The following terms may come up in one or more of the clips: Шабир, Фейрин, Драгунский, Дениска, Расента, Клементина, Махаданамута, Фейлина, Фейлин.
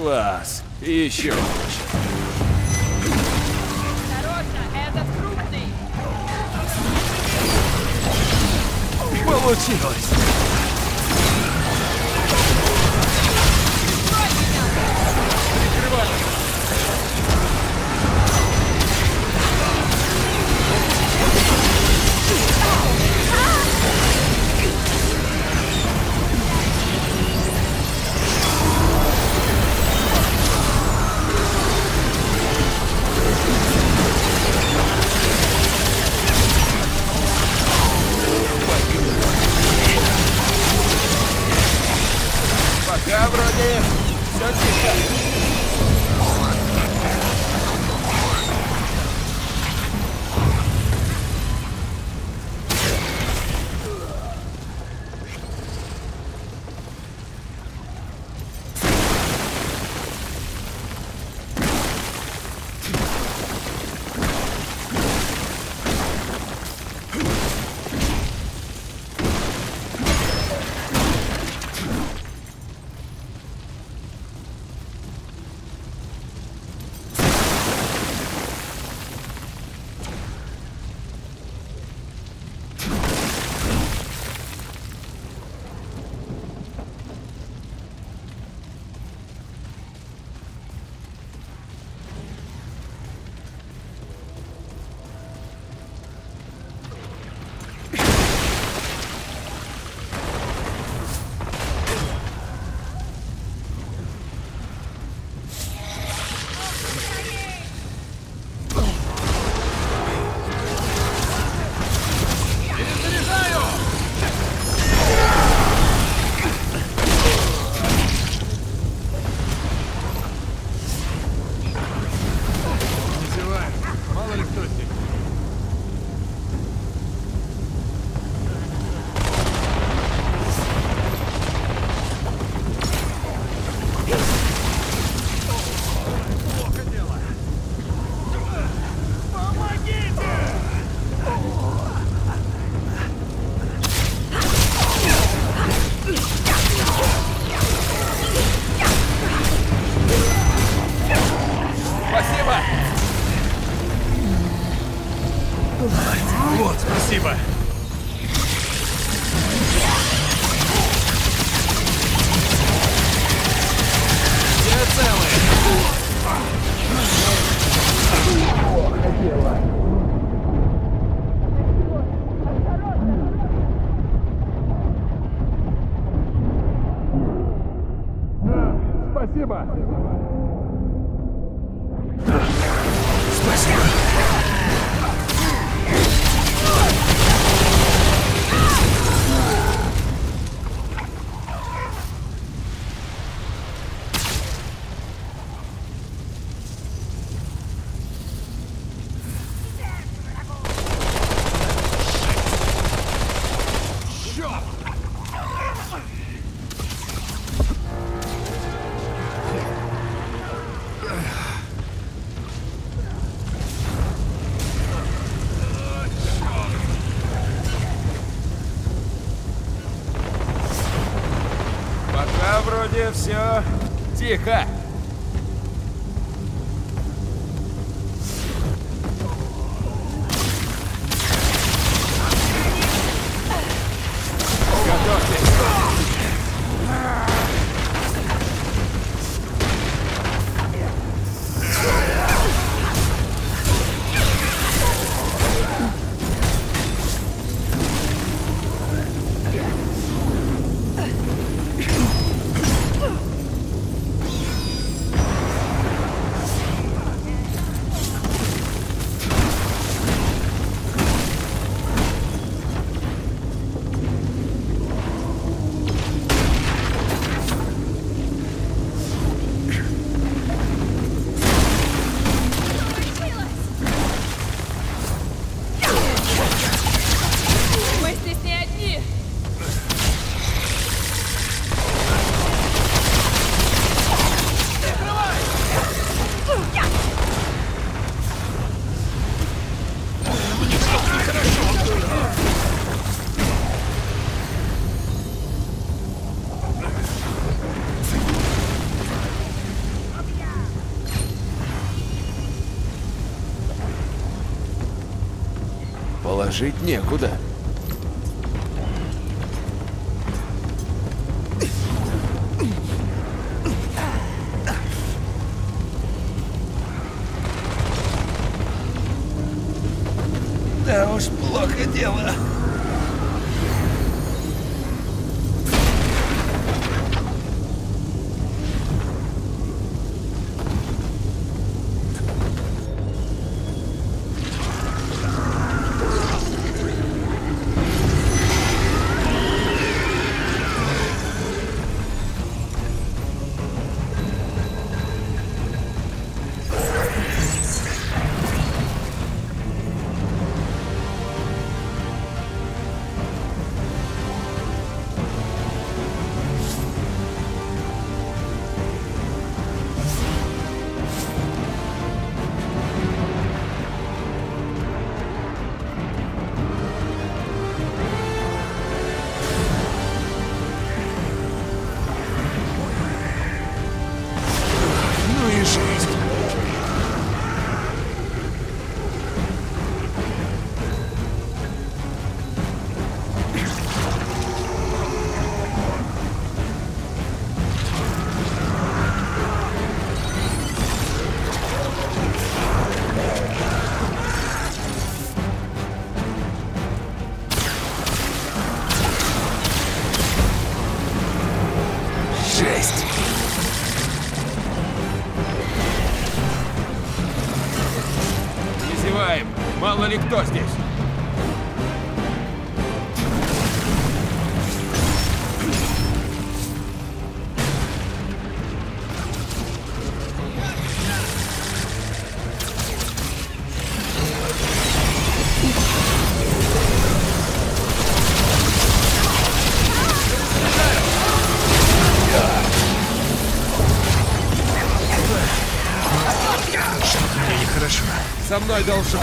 Класс! Еще лучше! Получилось! Все тихо. спешить некуда. Да уж, плохо дело. Мало ли кто здесь. Со мной должен.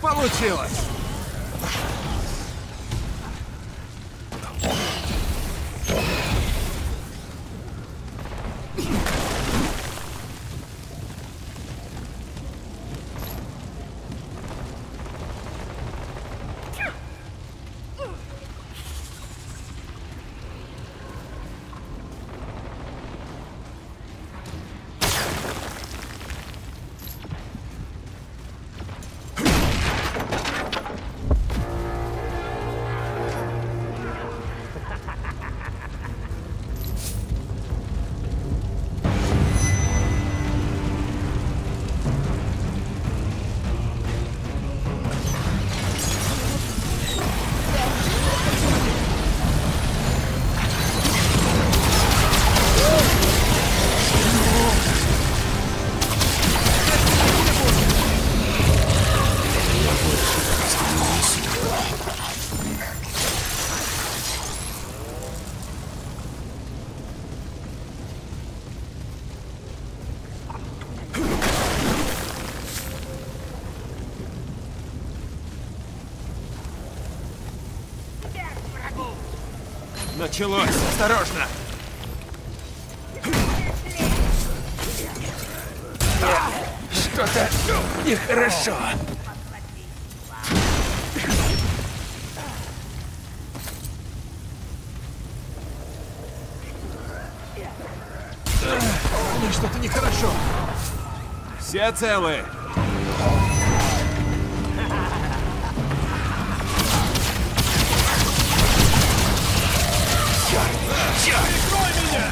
Получилось! Началось! Осторожно! Что-то нехорошо! Мне что-то нехорошо! Все целы! Прикрой меня!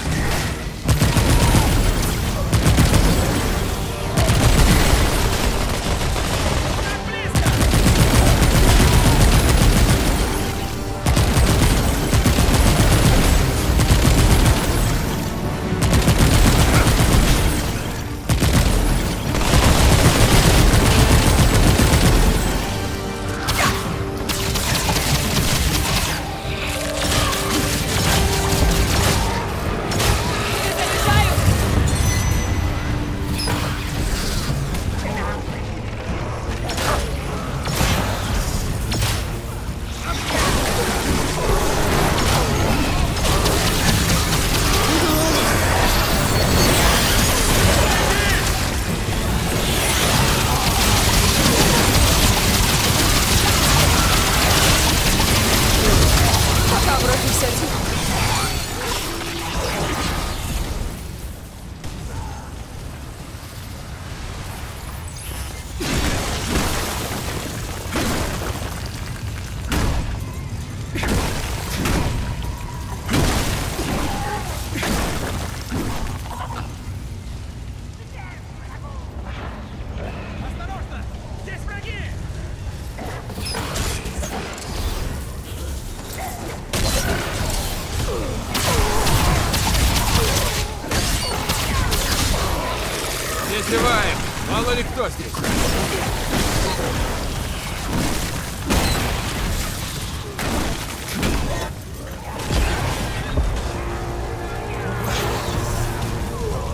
Кто здесь?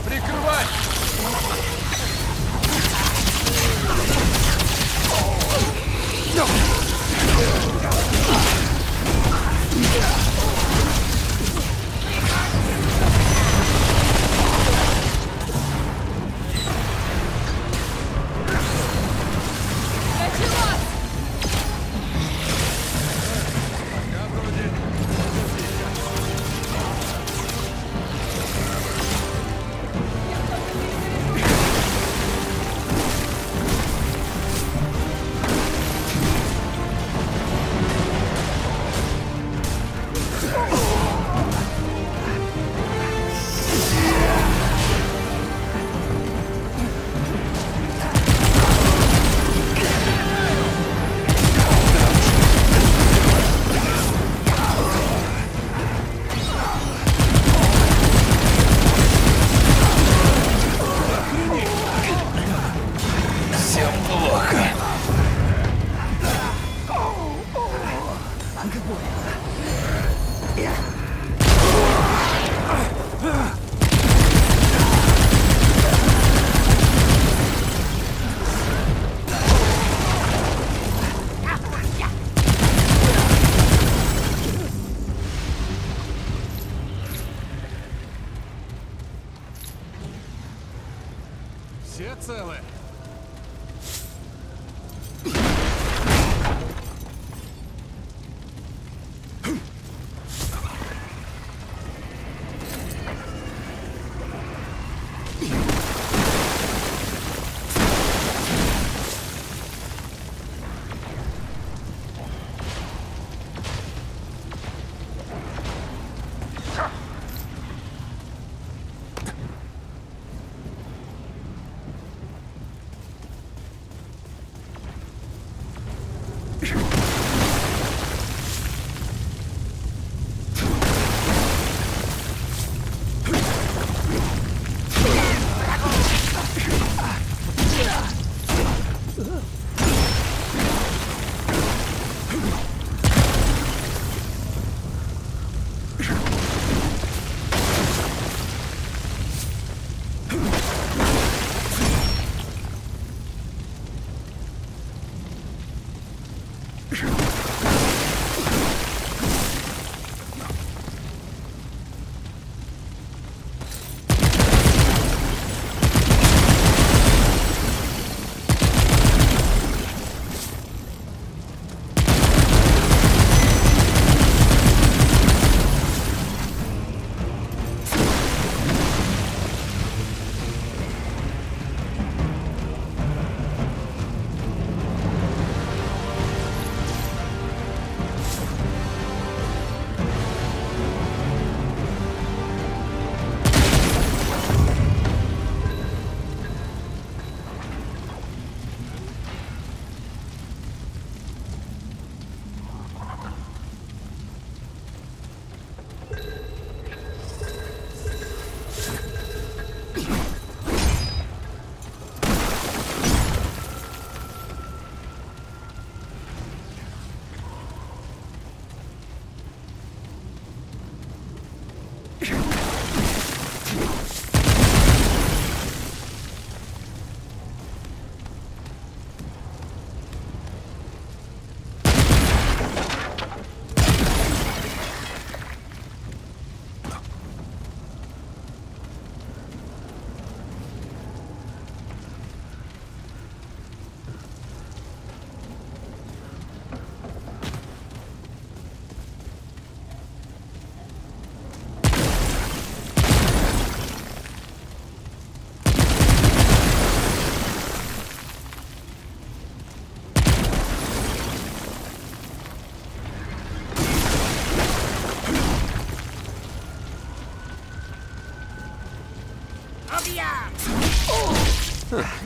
Прикрывай!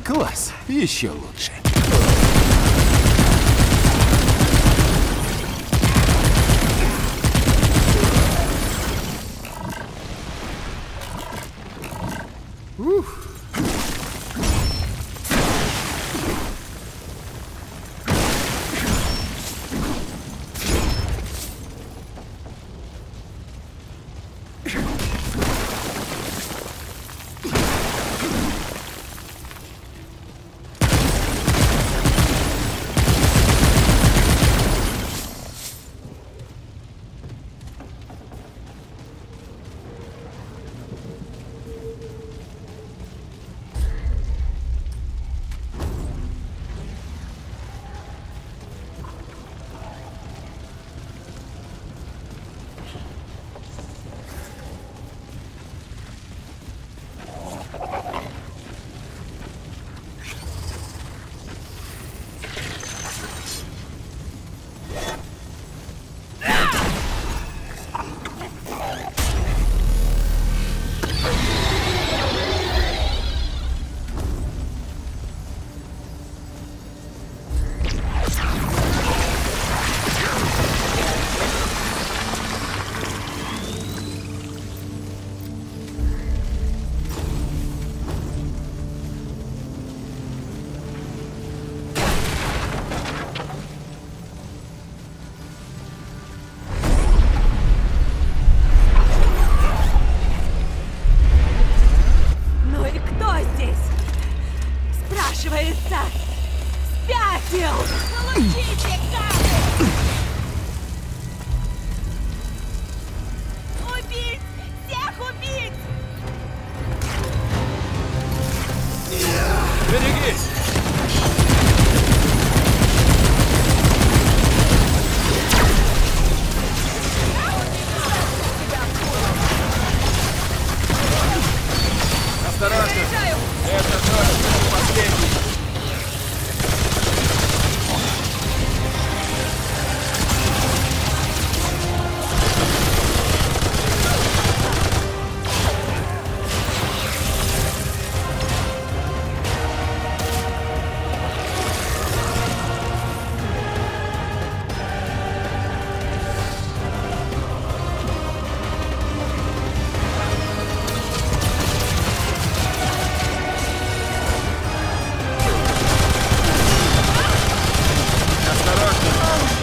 Класс, еще лучше.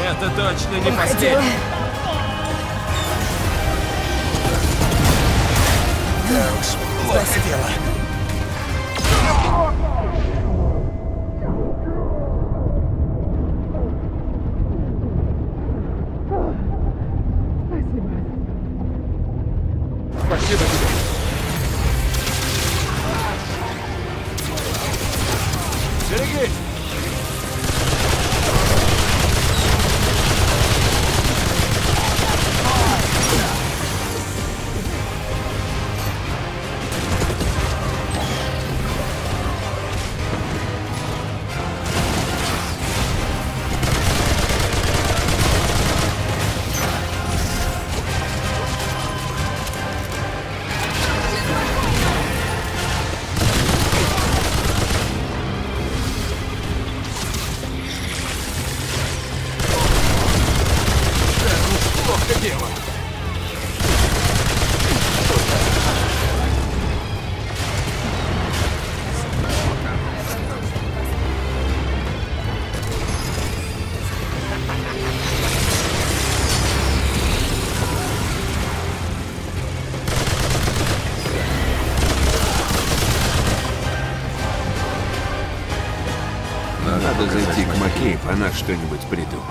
Это точно не последний. Да уж, плохо дело. Она что-нибудь придумает.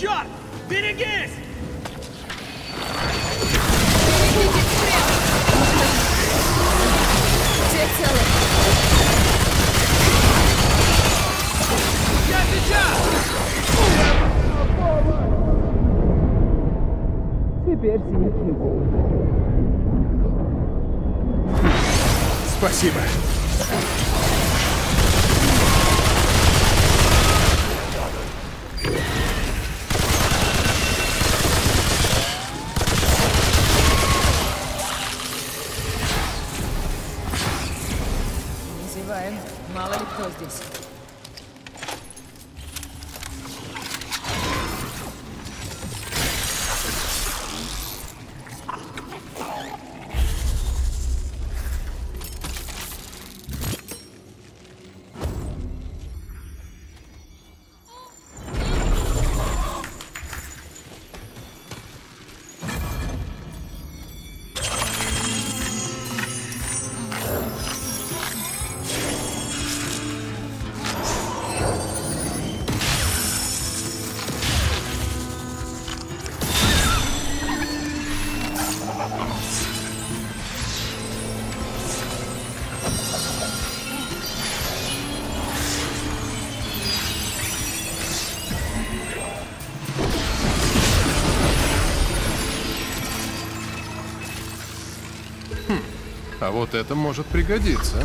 Черт! Берегись! Выйдет прямо! Все целы! Я сейчас! Теперь сидит его. Спасибо. Мало ли кто здесь. А вот это может пригодиться.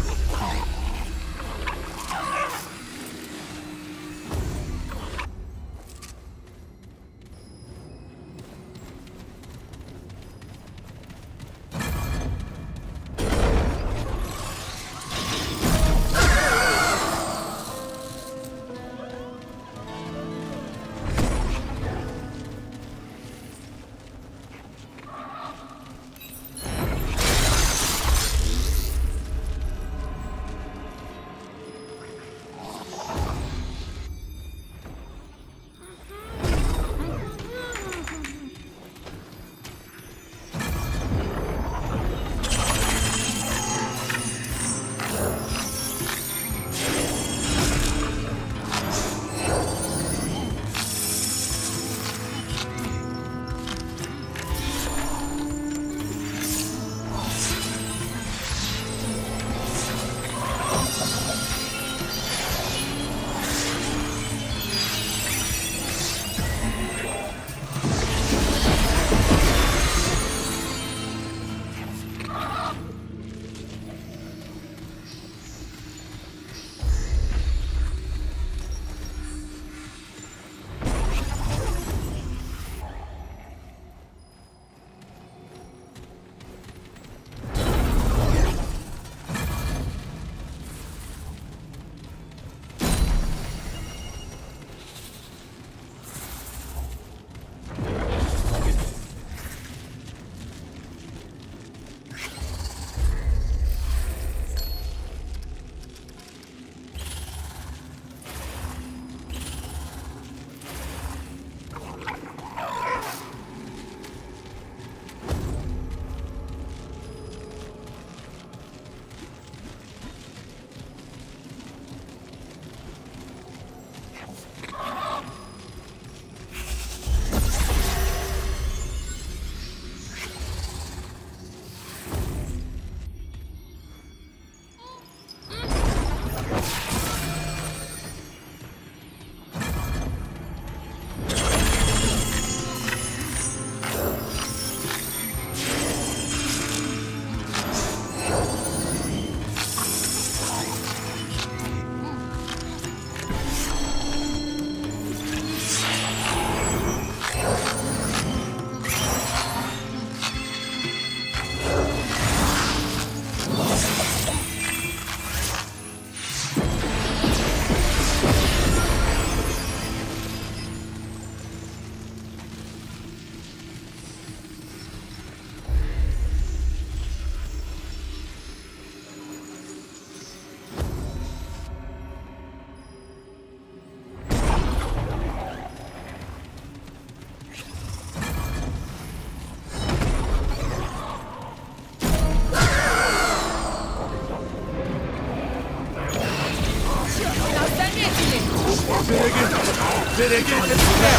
Say again. Берегите себя!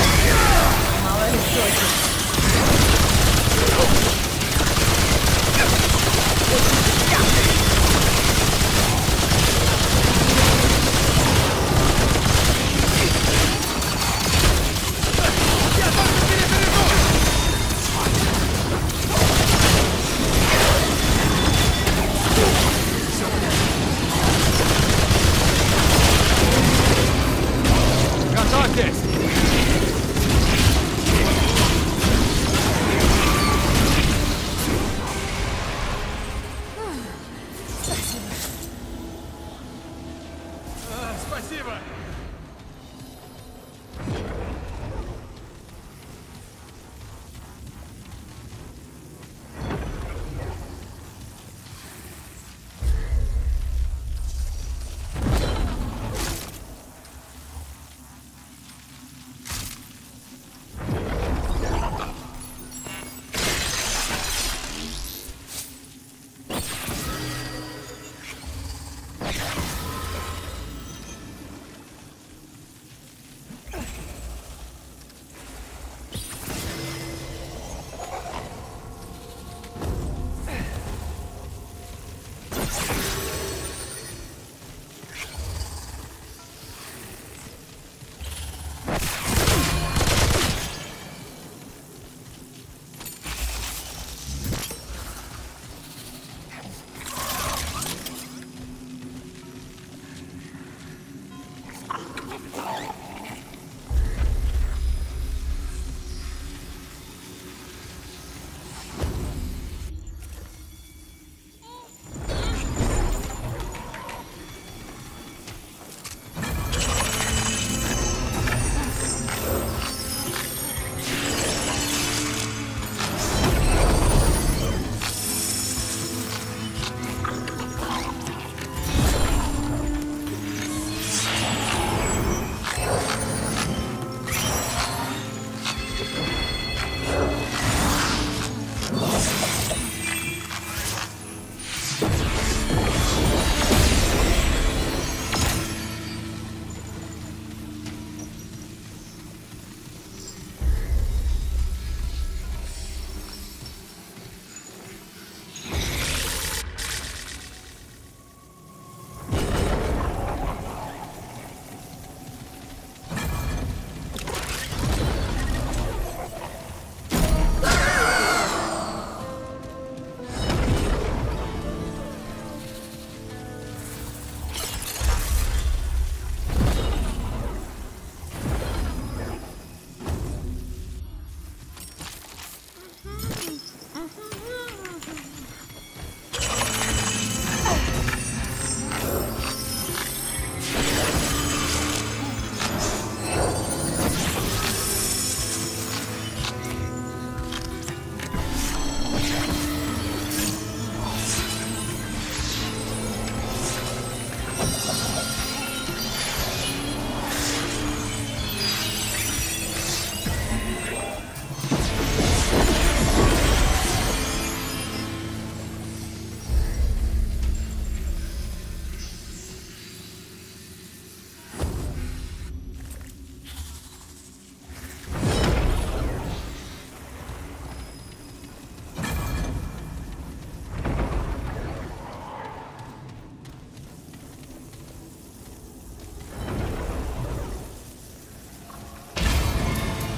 Мало ли что-то.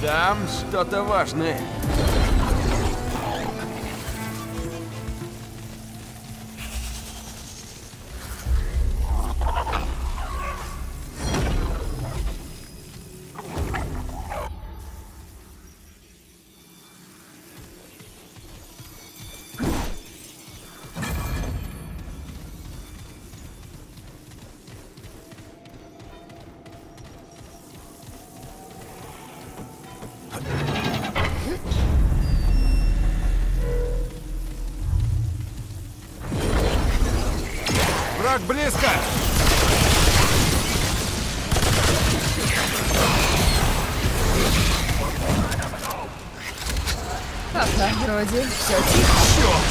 Там что-то важное. Близко! Пока вроде все тихо. Черт!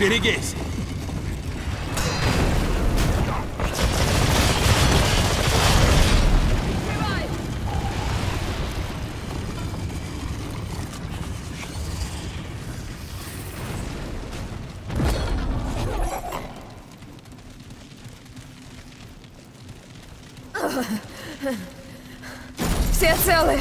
Берегись! Все целы!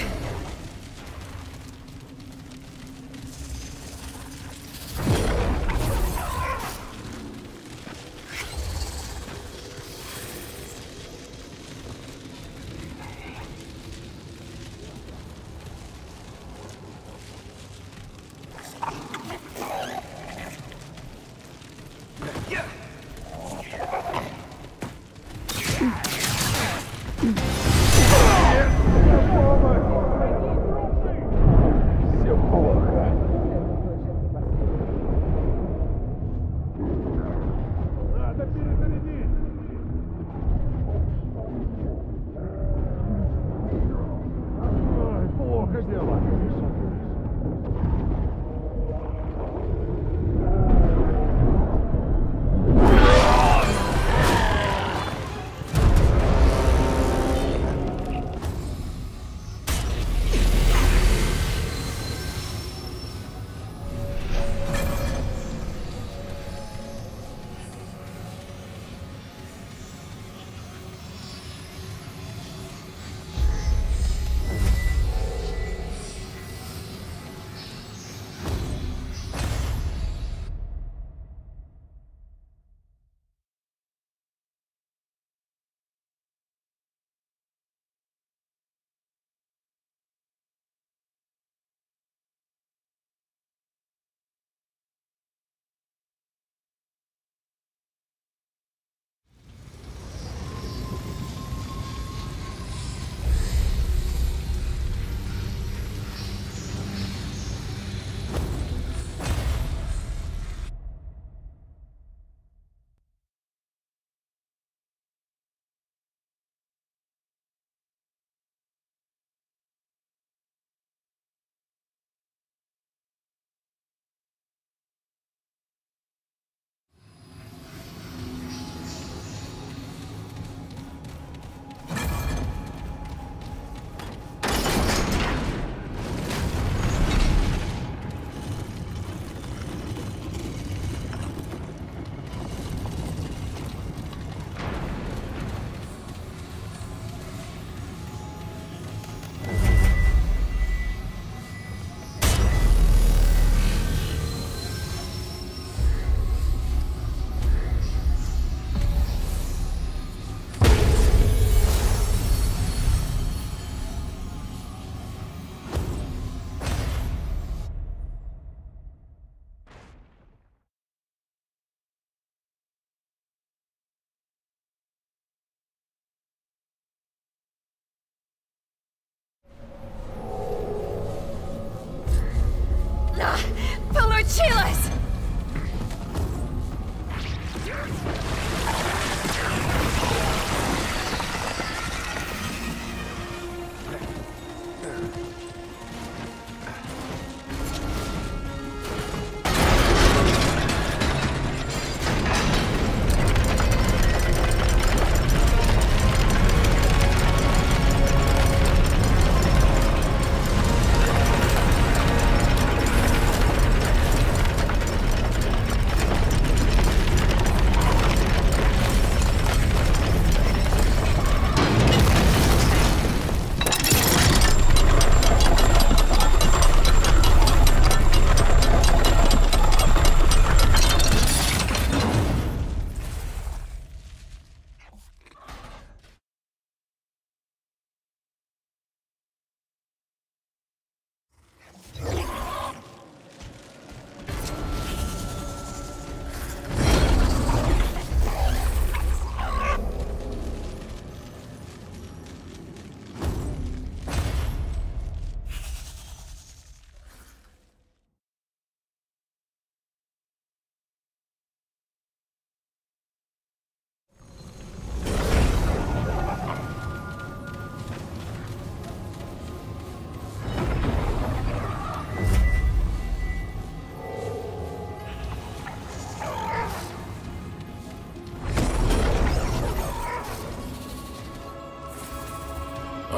Получилось!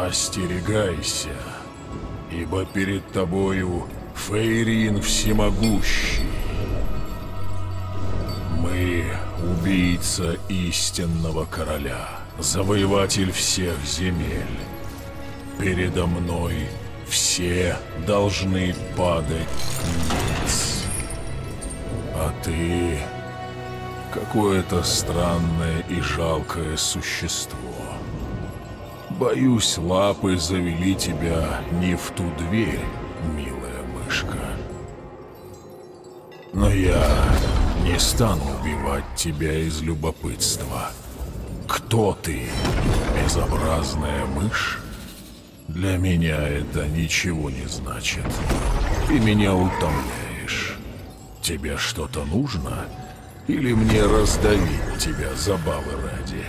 «Остерегайся, ибо перед тобою Фейрин всемогущий. Мы — убийца истинного короля, завоеватель всех земель. Передо мной все должны падать вниз. А ты — какое-то странное и жалкое существо. Боюсь, лапы завели тебя не в ту дверь, милая мышка. Но я не стану убивать тебя из любопытства. Кто ты, безобразная мышь? Для меня это ничего не значит. Ты меня утомляешь. Тебе что-то нужно? Или мне раздавить тебя забавы ради?»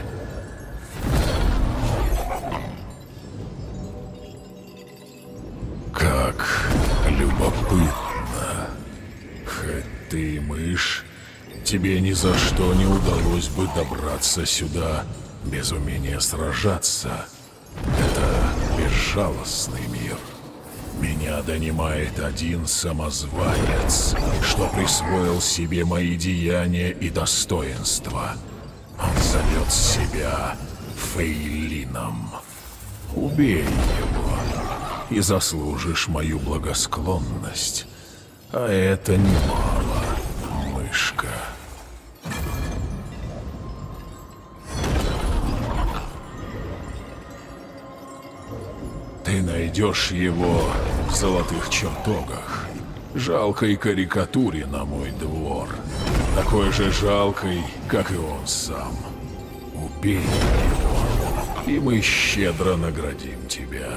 «Как любопытно. Хоть ты и мышь, тебе ни за что не удалось бы добраться сюда без умения сражаться. Это безжалостный мир. Меня донимает один самозванец, что присвоил себе мои деяния и достоинства. Он зовет себя Фейлином. Убей его и заслужишь мою благосклонность. А это немало, мышка». «Ты найдешь его в золотых чертогах, жалкой карикатуре на мой двор, такой же жалкой, как и он сам. Убей его, и мы щедро наградим тебя.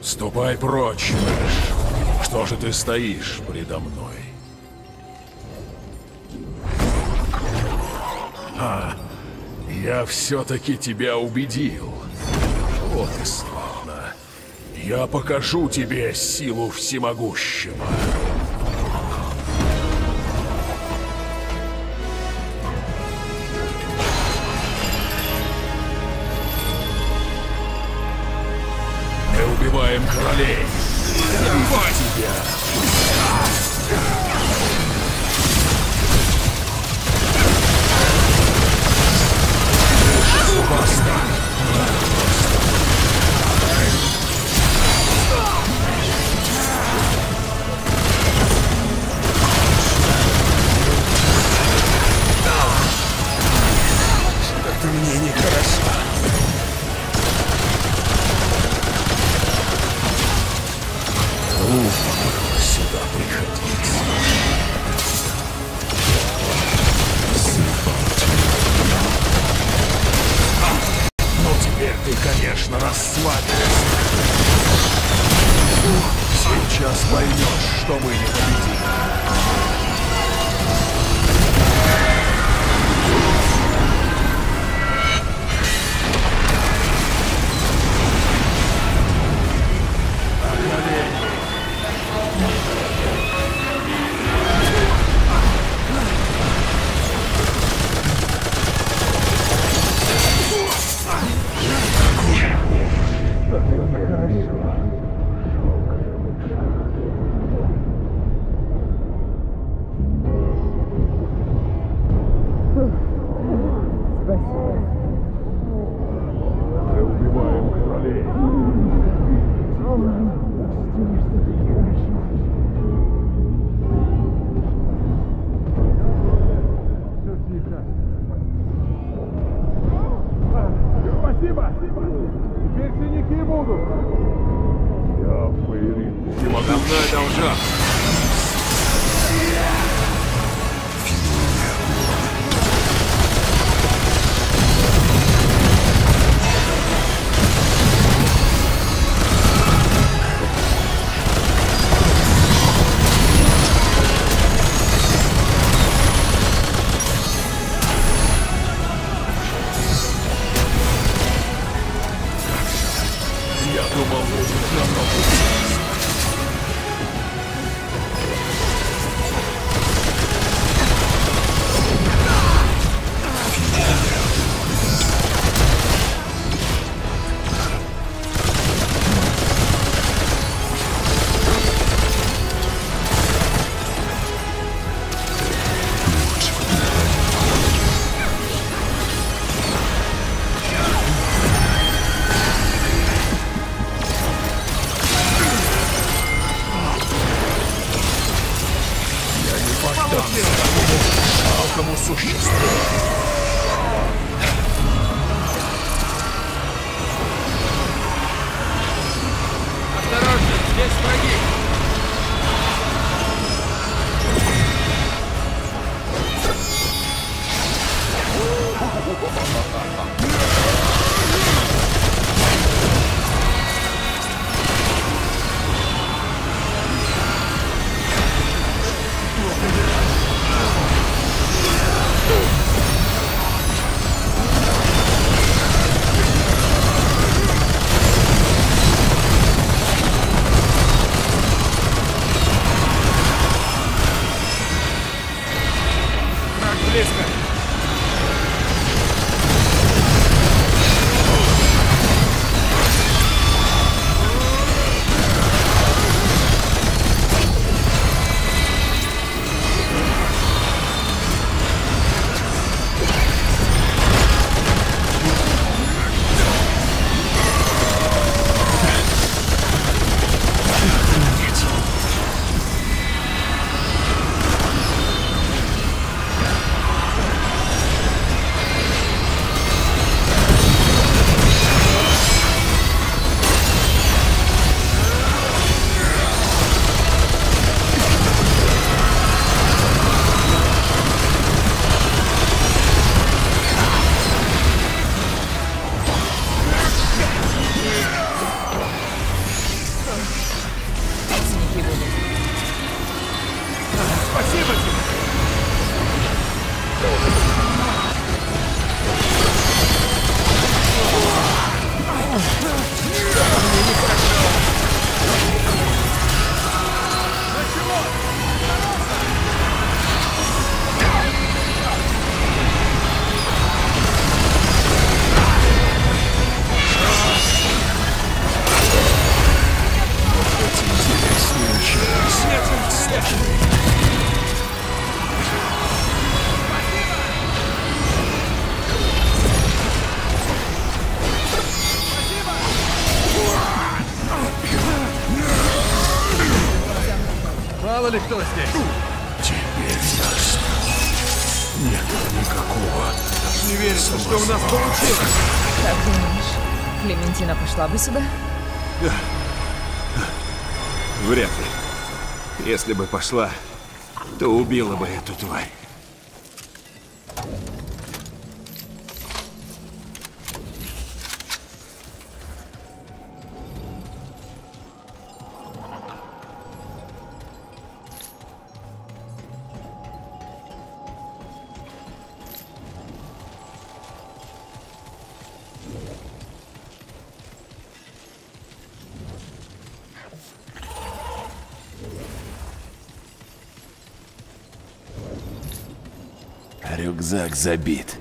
Ступай прочь, мышь! Что же ты стоишь предо мной?» «А, я все-таки тебя убедил. Вот и славно. Я покажу тебе силу всемогущего!» «Убиваем королей! Давай тебя!» «Баста! Что-то мне нехорошо!» «Сюда приходить. Ну теперь ты, конечно, расслабишься. Сейчас поймешь, что мы не победим. великому существу. Осторожно, здесь враги! Мало ли кто здесь? Теперь ясно. Нет никакого. Не верится, что у нас получилось. Как думаешь, Клементина пошла бы сюда? Вряд ли. Если бы пошла, то убила бы эту тварь. Рюкзак забит.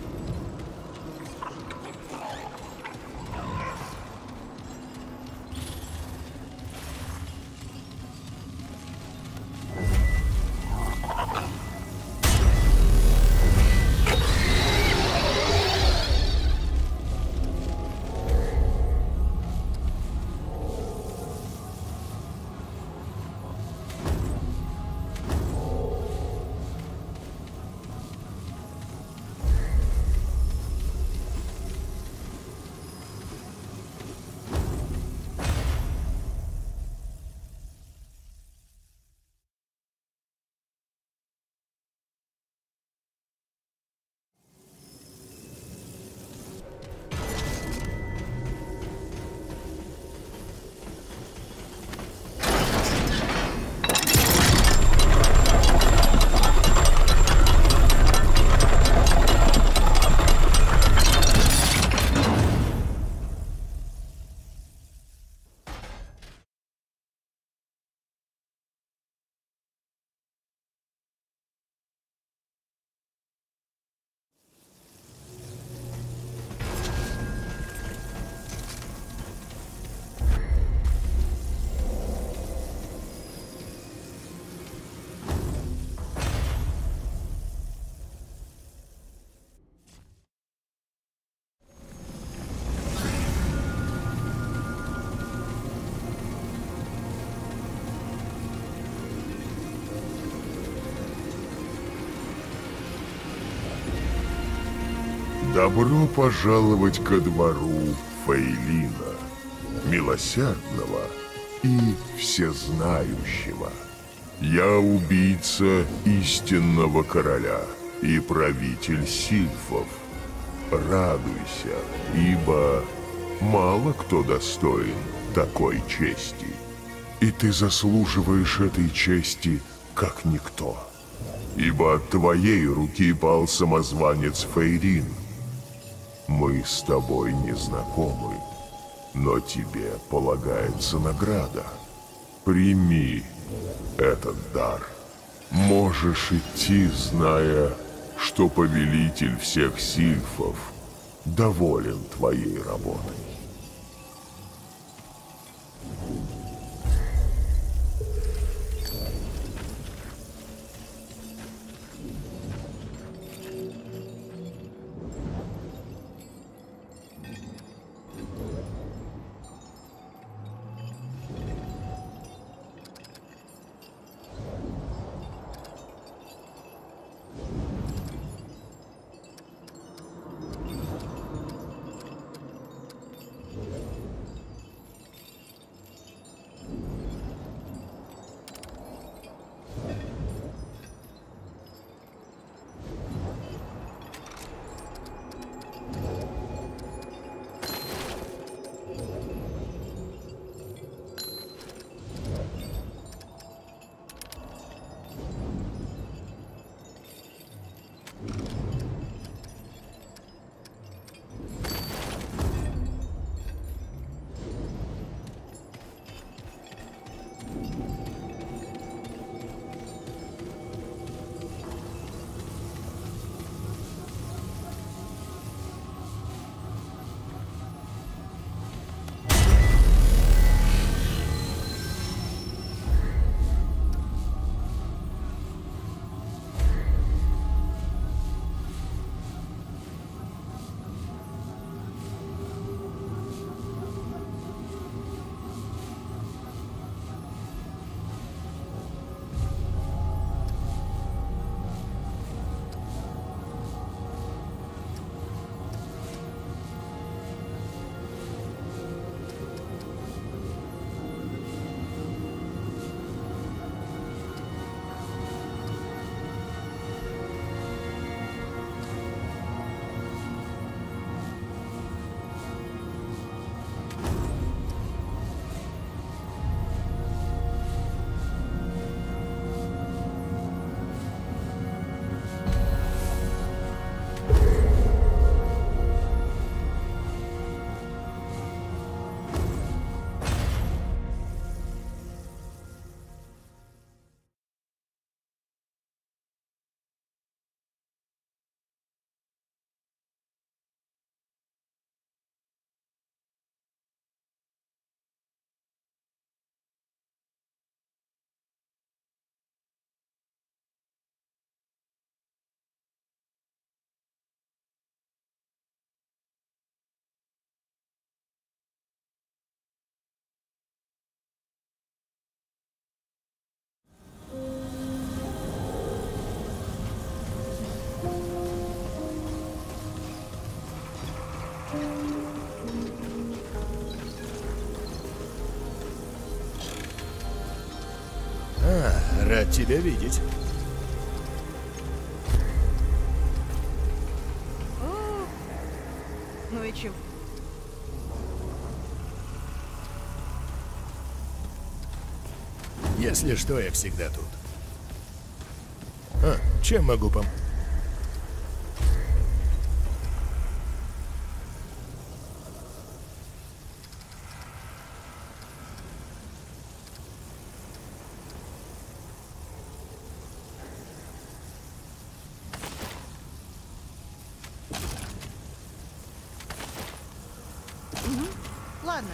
Добро пожаловать ко двору Фейлина, милосердного и всезнающего. Я убийца истинного короля и правитель сильфов. Радуйся, ибо мало кто достоин такой чести. И ты заслуживаешь этой чести, как никто. Ибо от твоей руки пал самозванец Фейрин. Мы с тобой не знакомы, но тебе полагается награда. Прими этот дар. Можешь идти, зная, что повелитель всех сильфов доволен твоей работой. Рад тебя видеть. О, ну и чего? Если что, я всегда тут. Чем могу помочь? Ладно.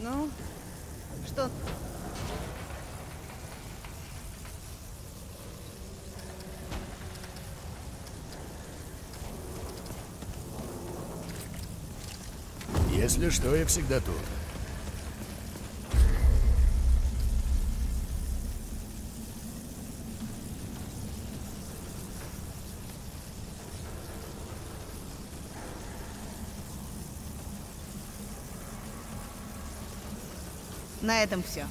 Ну, что? Если что, я всегда тут. На этом все.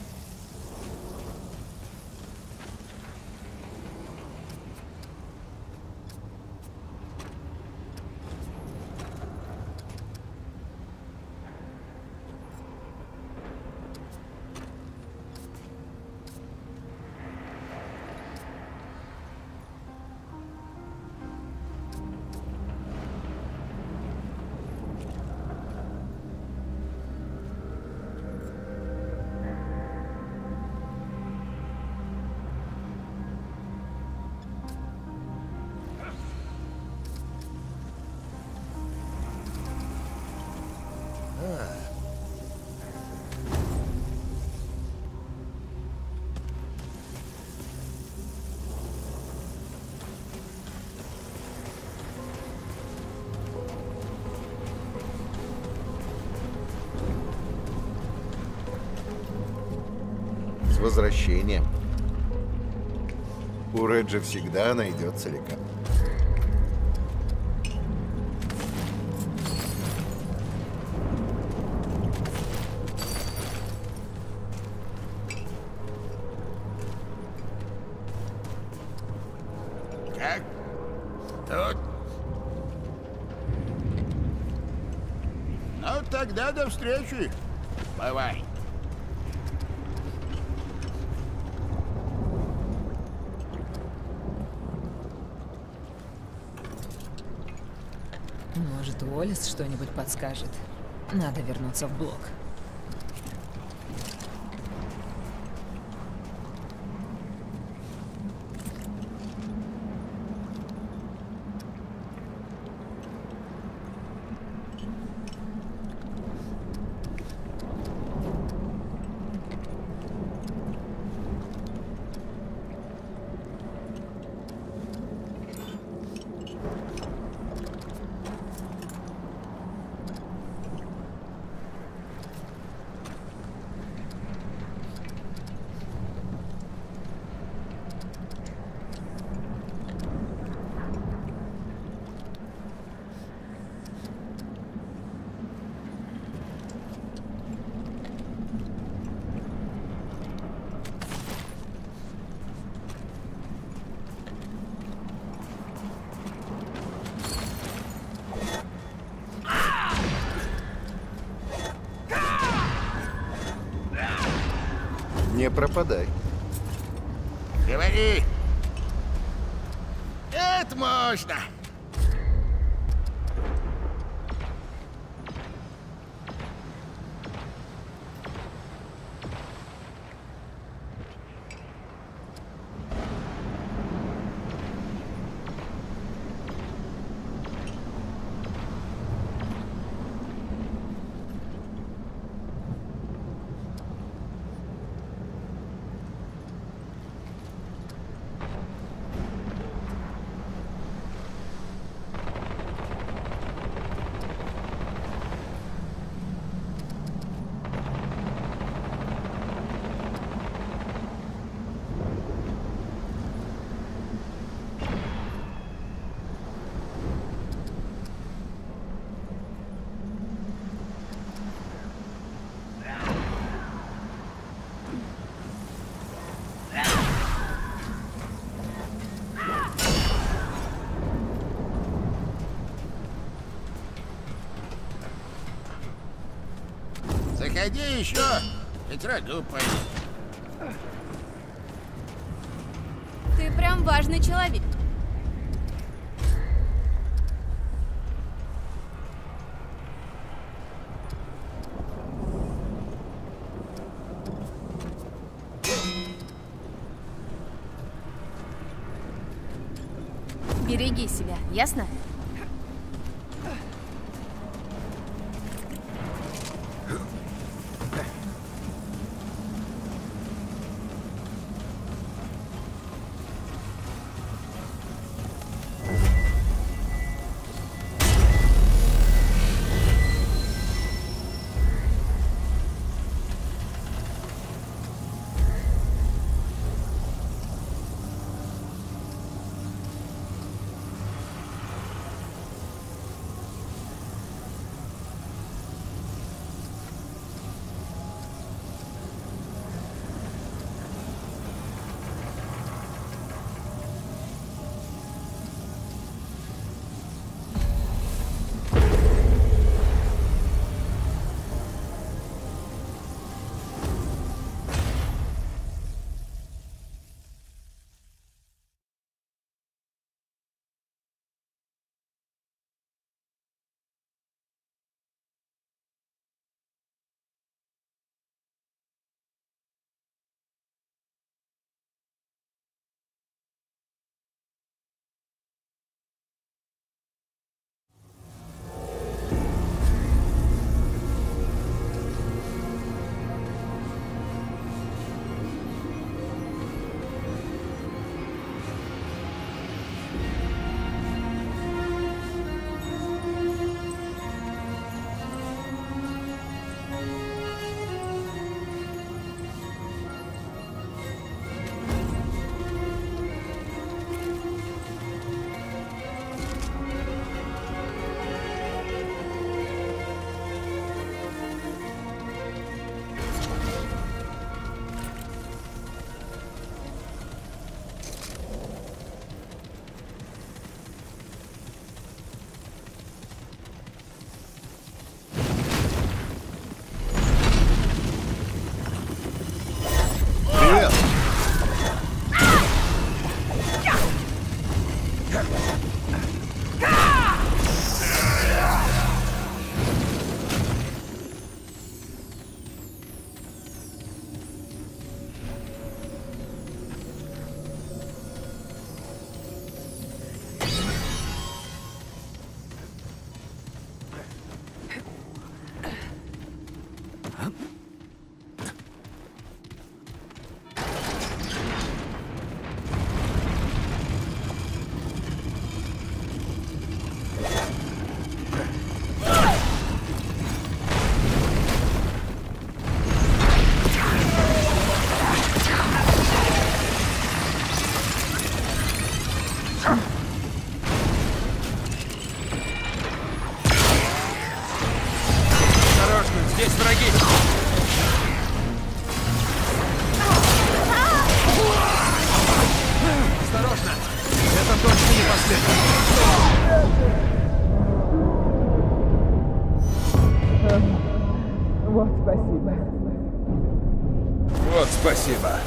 Возвращение. У Реджи всегда найдется река. Как? Тут? Ну тогда до встречи. Бывай. Уоллес что-нибудь подскажет. Надо вернуться в блок. Не пропадай. Говори. Это можно. Заходи еще, ведь рагу пойду. Ты прям важный человек. Береги себя, ясно? Вот, спасибо. Вот, спасибо.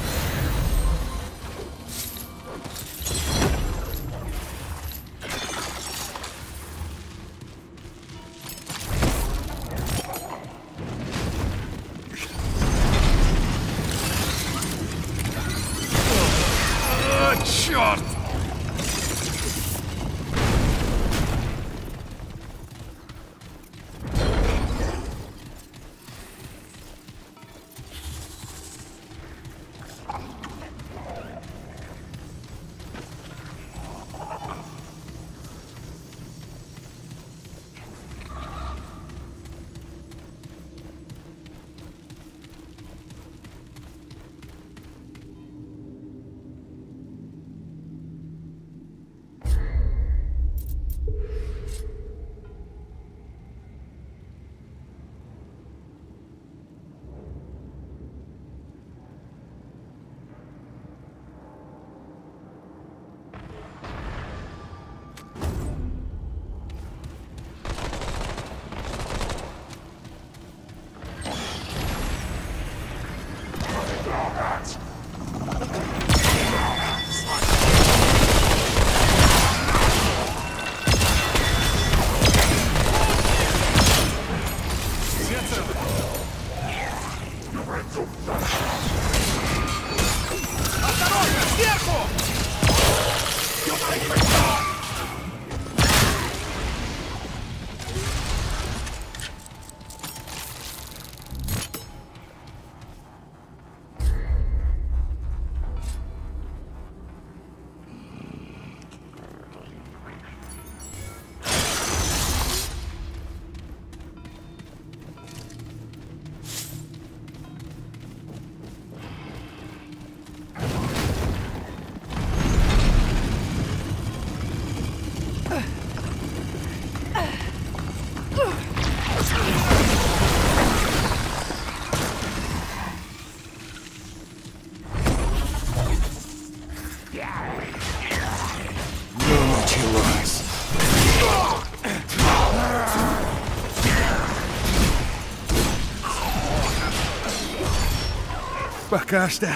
Пока что.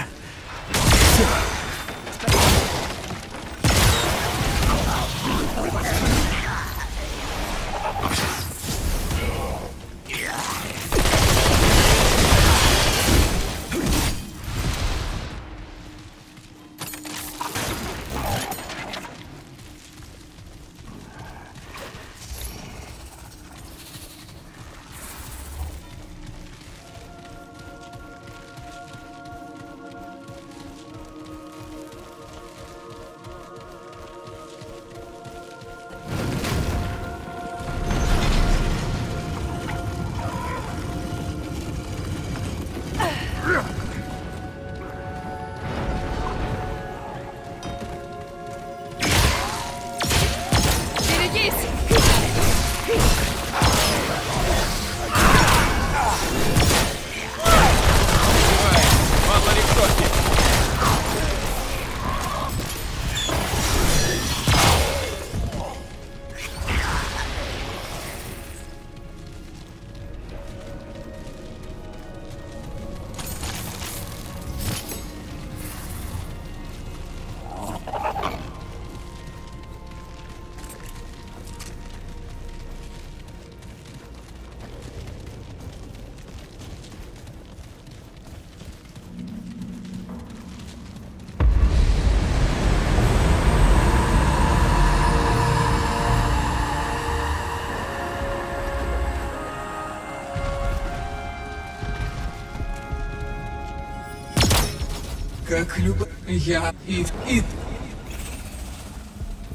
Как люблю я и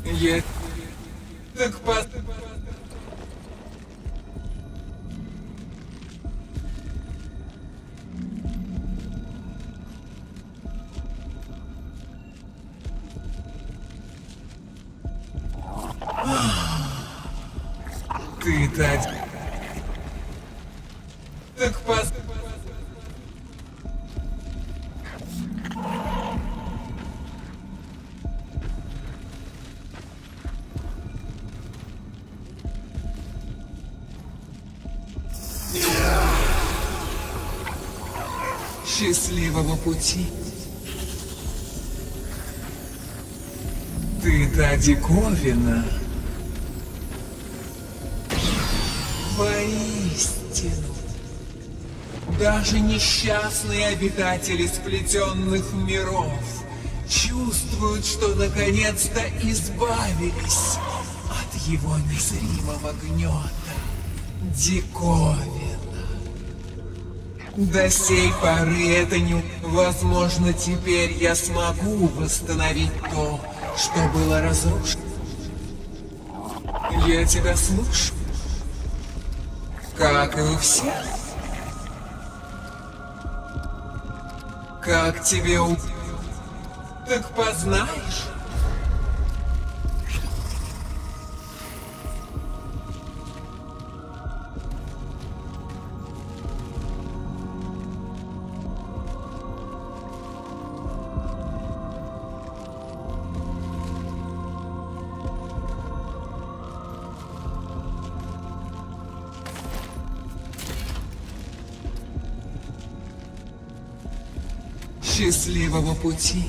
я так пас. Ты дать. Так пас. Yeah. Счастливого пути. Ты та диковина. Воистину. Даже несчастные обитатели сплетенных миров чувствуют, что наконец-то избавились от его незримого гнета. Диковина. До сей поры это не... Возможно, теперь я смогу восстановить то, что было разрушено. Я тебя слушаю. Как и у всех. Как тебе у... Так познаешь? Счастливого пути.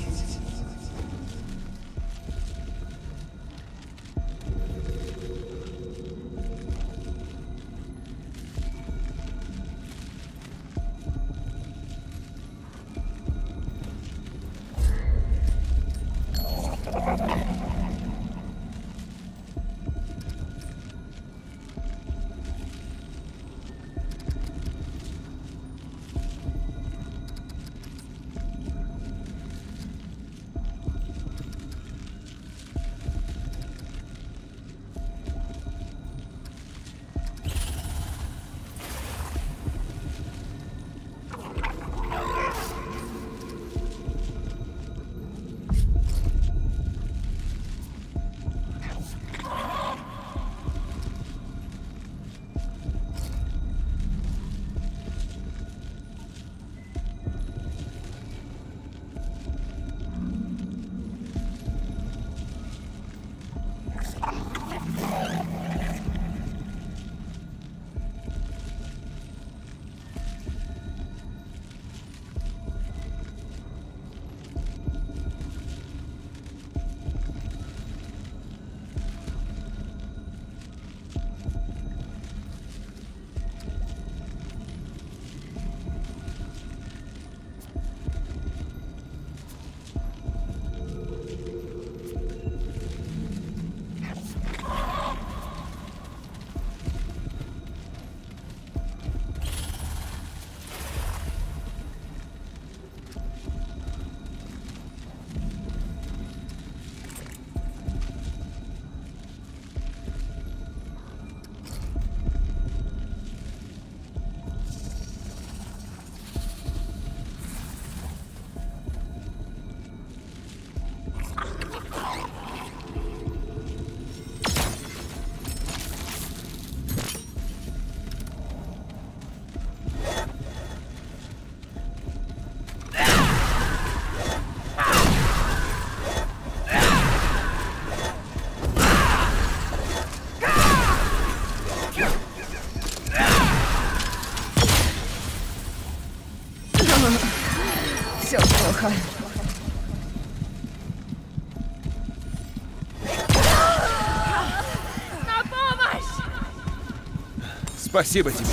Спасибо тебе.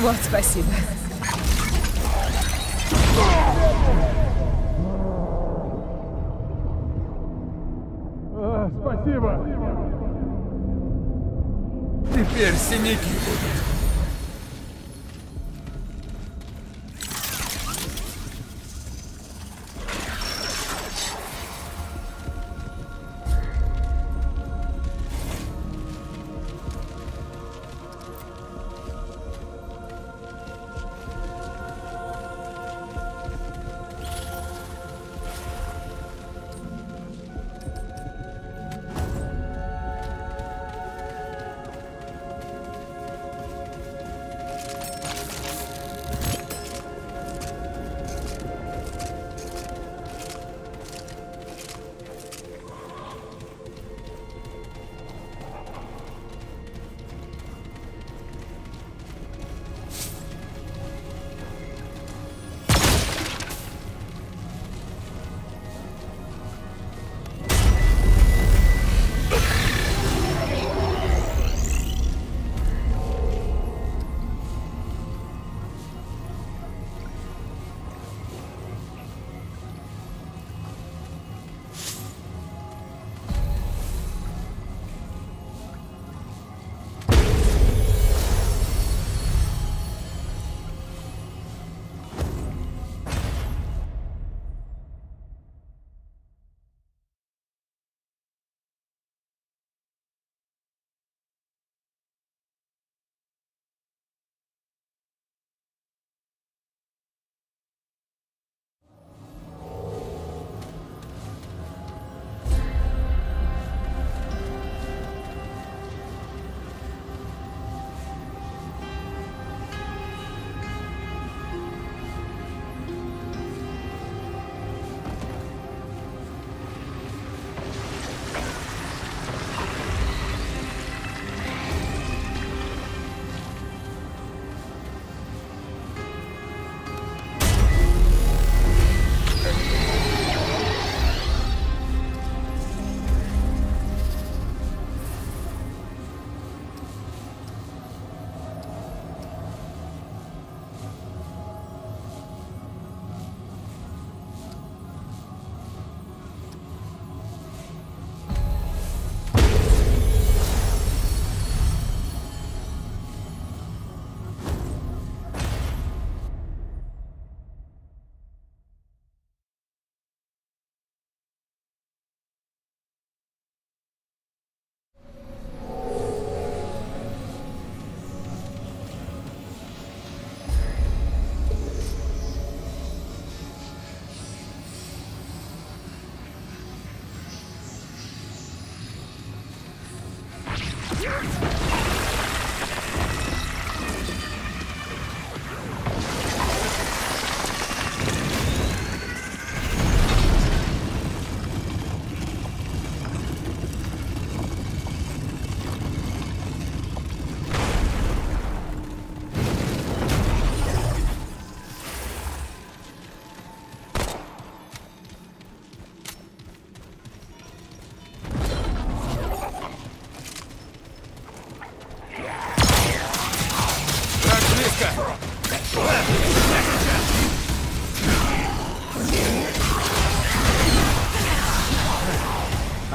Вот спасибо. Спасибо. Теперь синяки будут.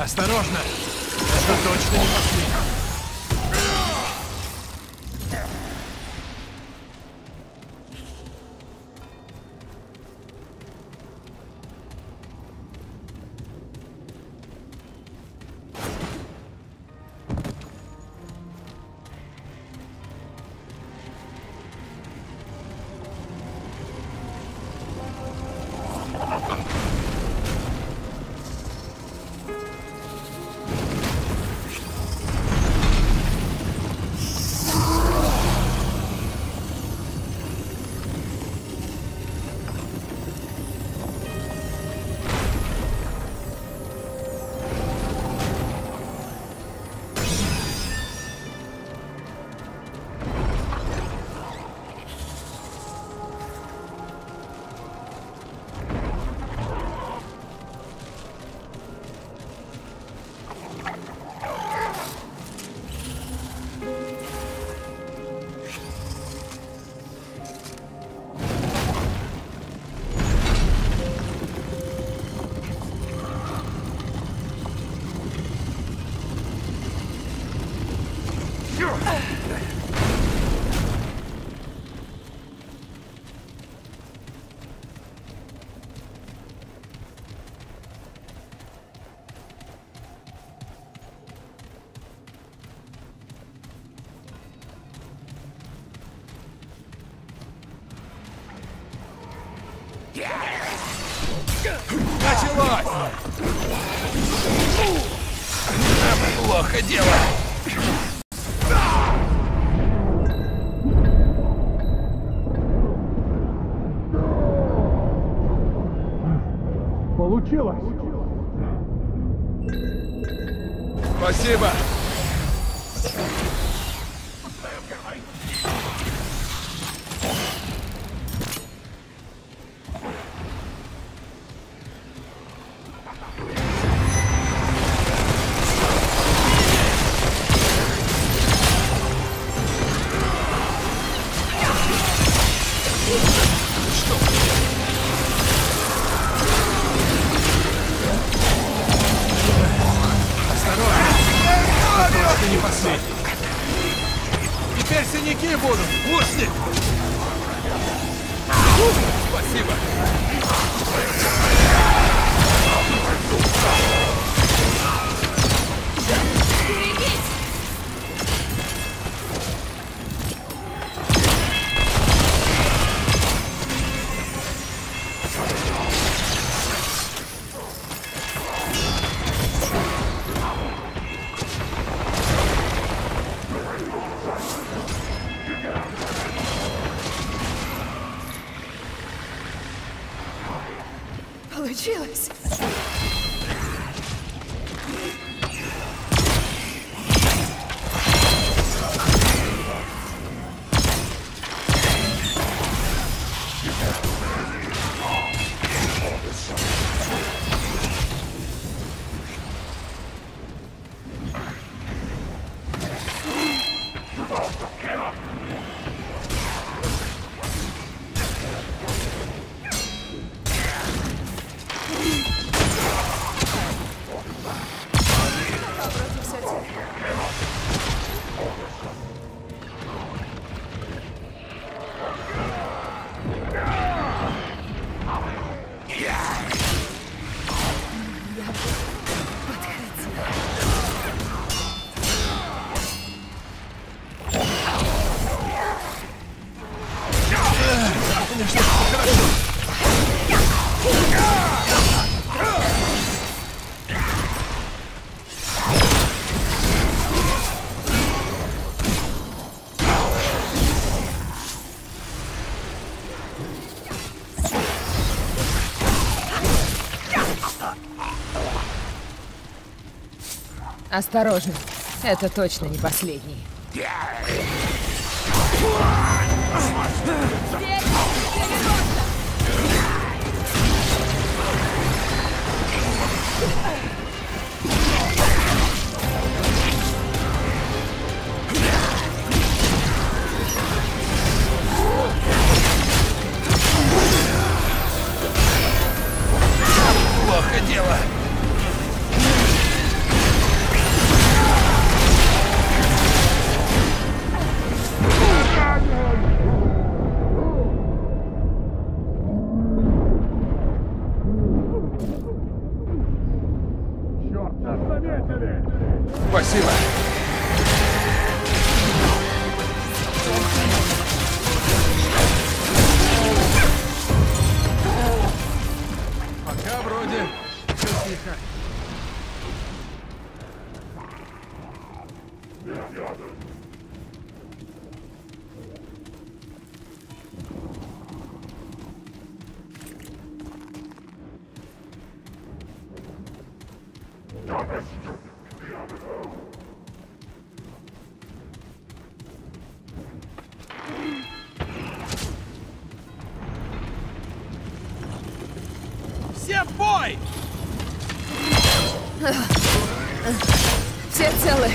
Осторожно! Это точно не последний. Началось! Плохо дело! Получилось! Спасибо! Получилось! Осторожно, это точно не последний. Плохо дело. Спасибо. Пока вроде все тихо. Все целы.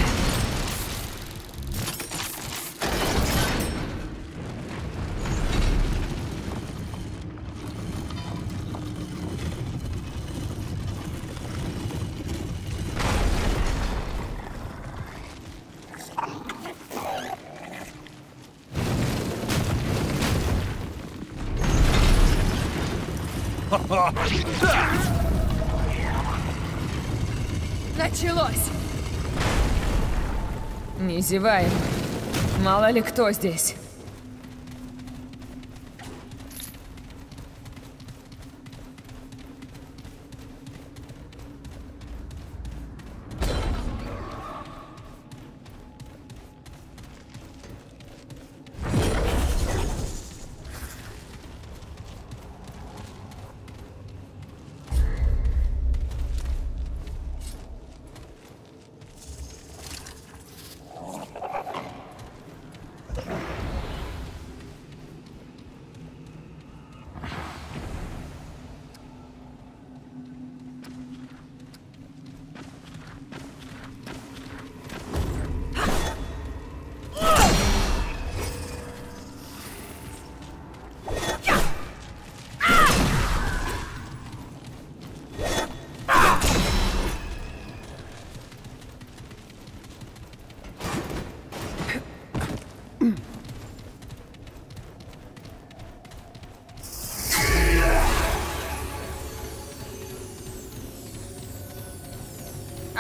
Началось. Не зеваем. Мало ли кто здесь.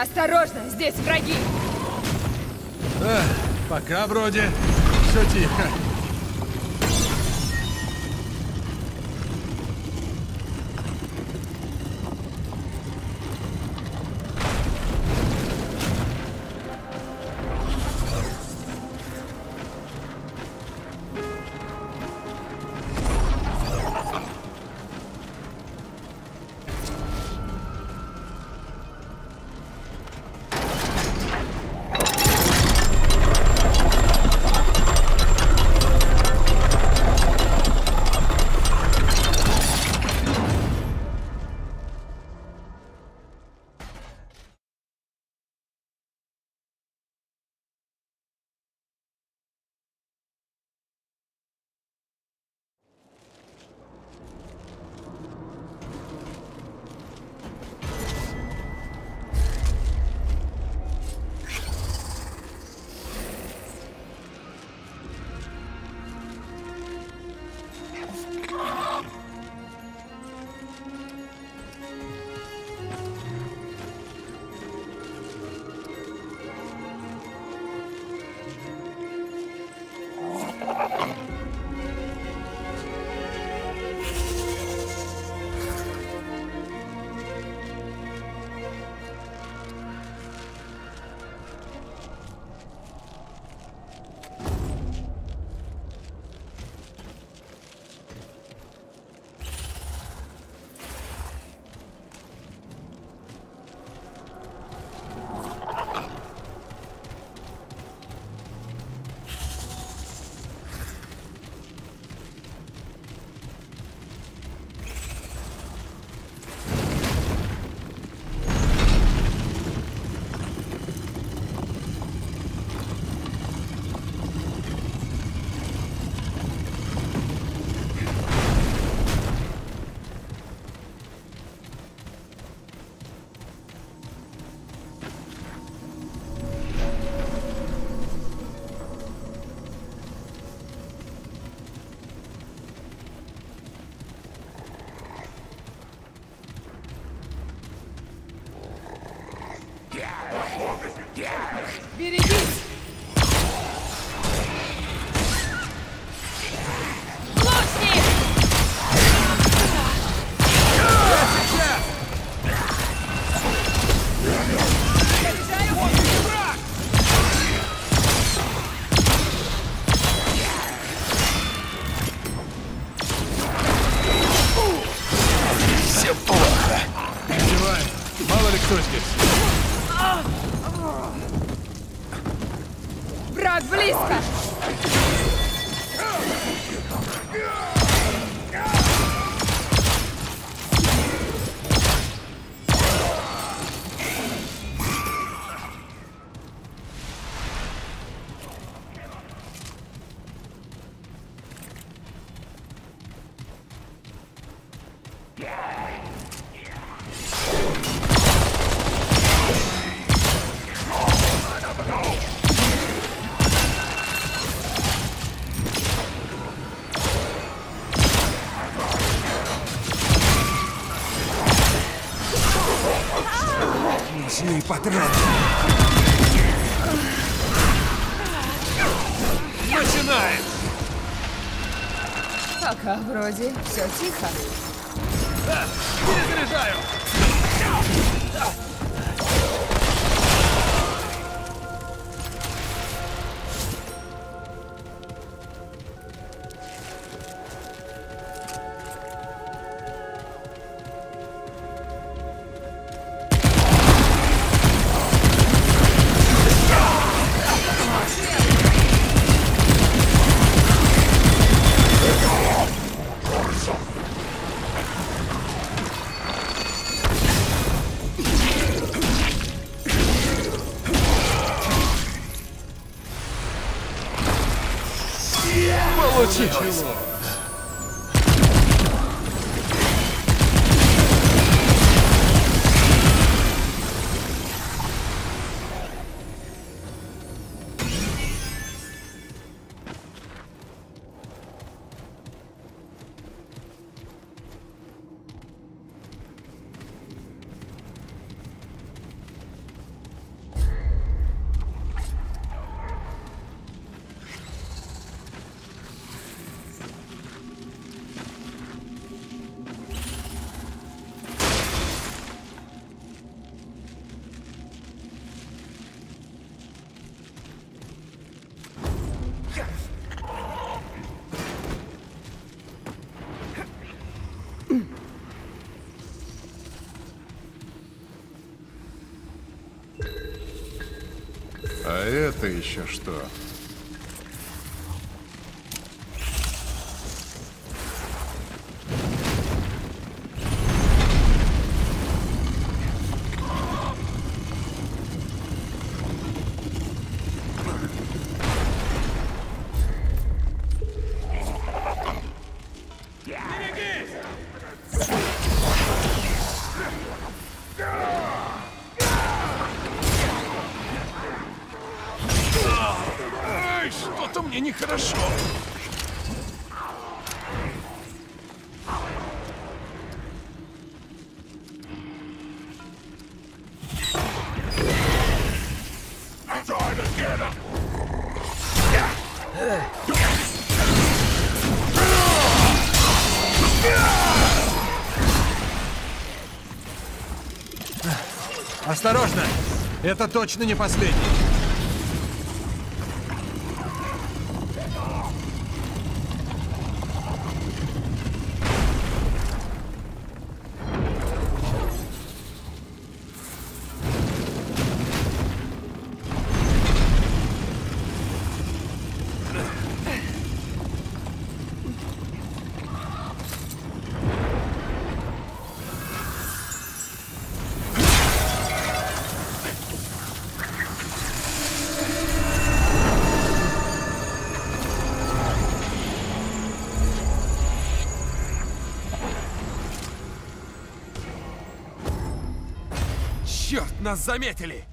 Осторожно, здесь враги! Пока вроде все тихо. Так близко! Нужны патроны. Начинаем! Пока вроде все тихо. Перезаряжаю! Это еще что? Нехорошо. Осторожно! Это точно не последний. Нас заметили!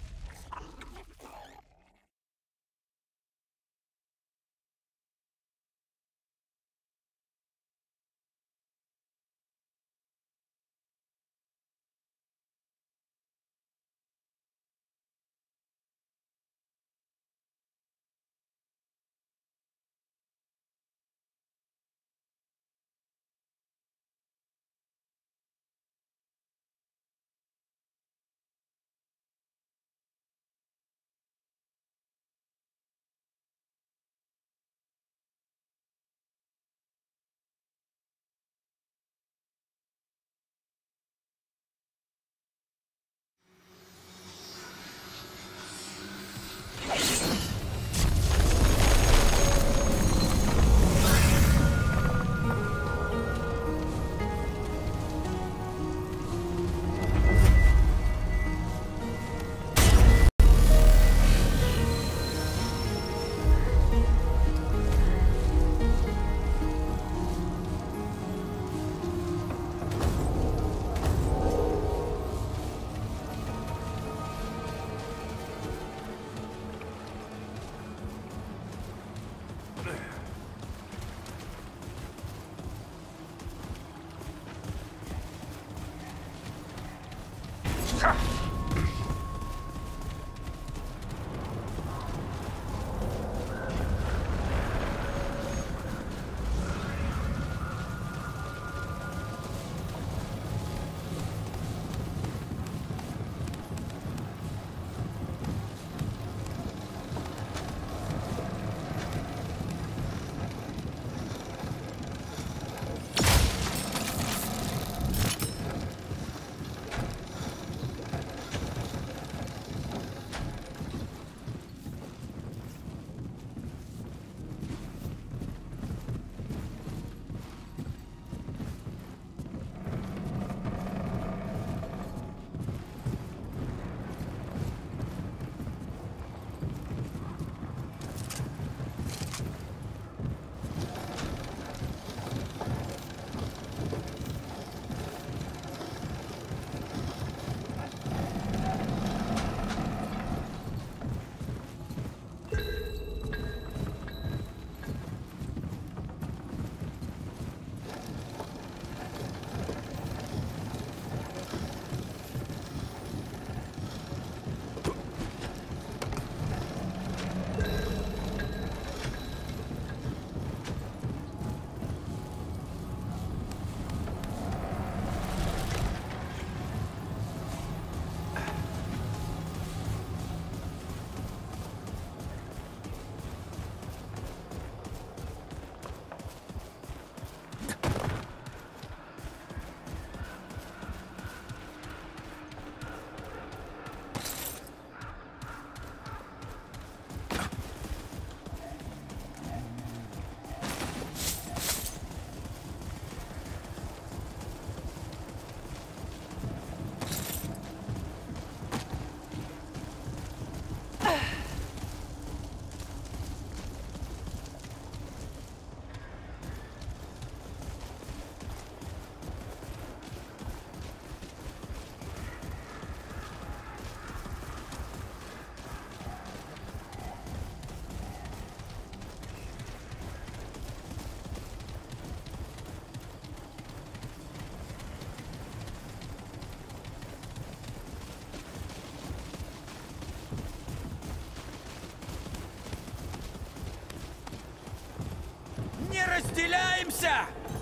разделяемся!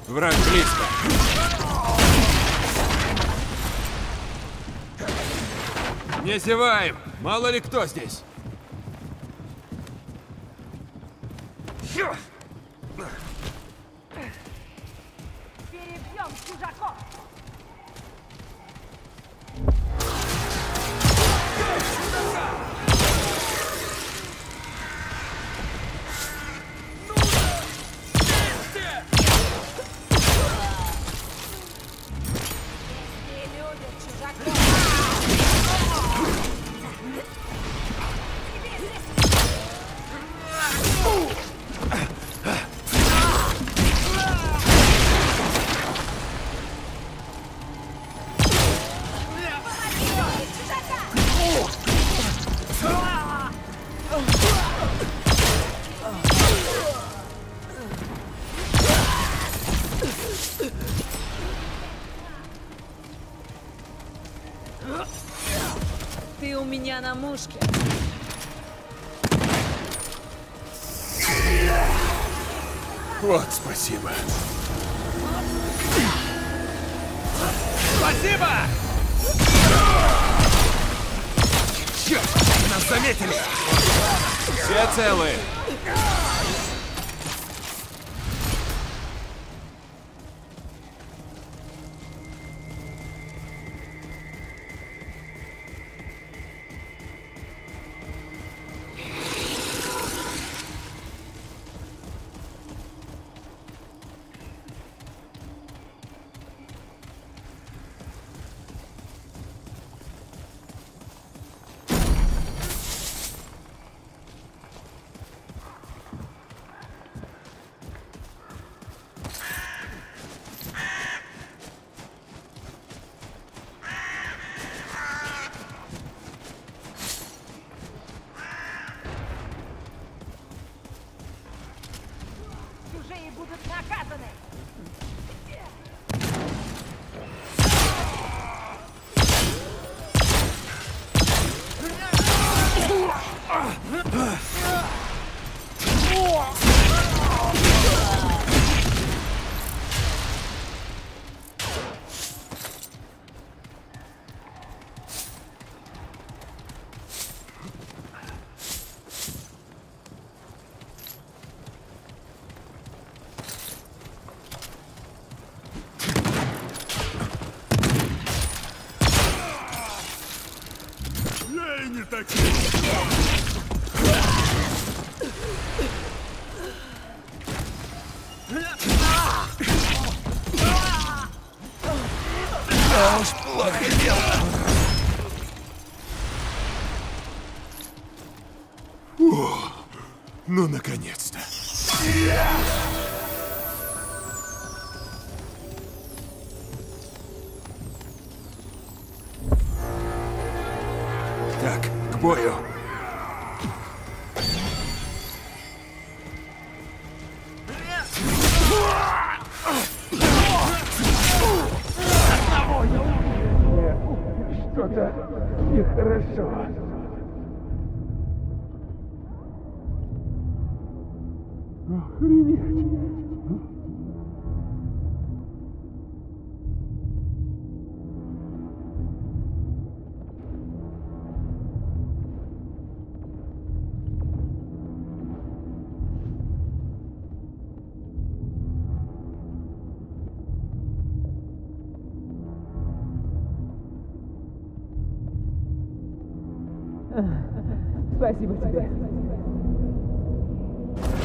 Враг близко. Не зеваем! Мало ли кто здесь. Перебьем чужаков! Ты у меня на мушке. Вот спасибо. Спасибо! Черт, нас заметили! Все целы! Ну, наконец-то. Так, к бою. Что-то нехорошо. Охренеть! Спасибо тебе.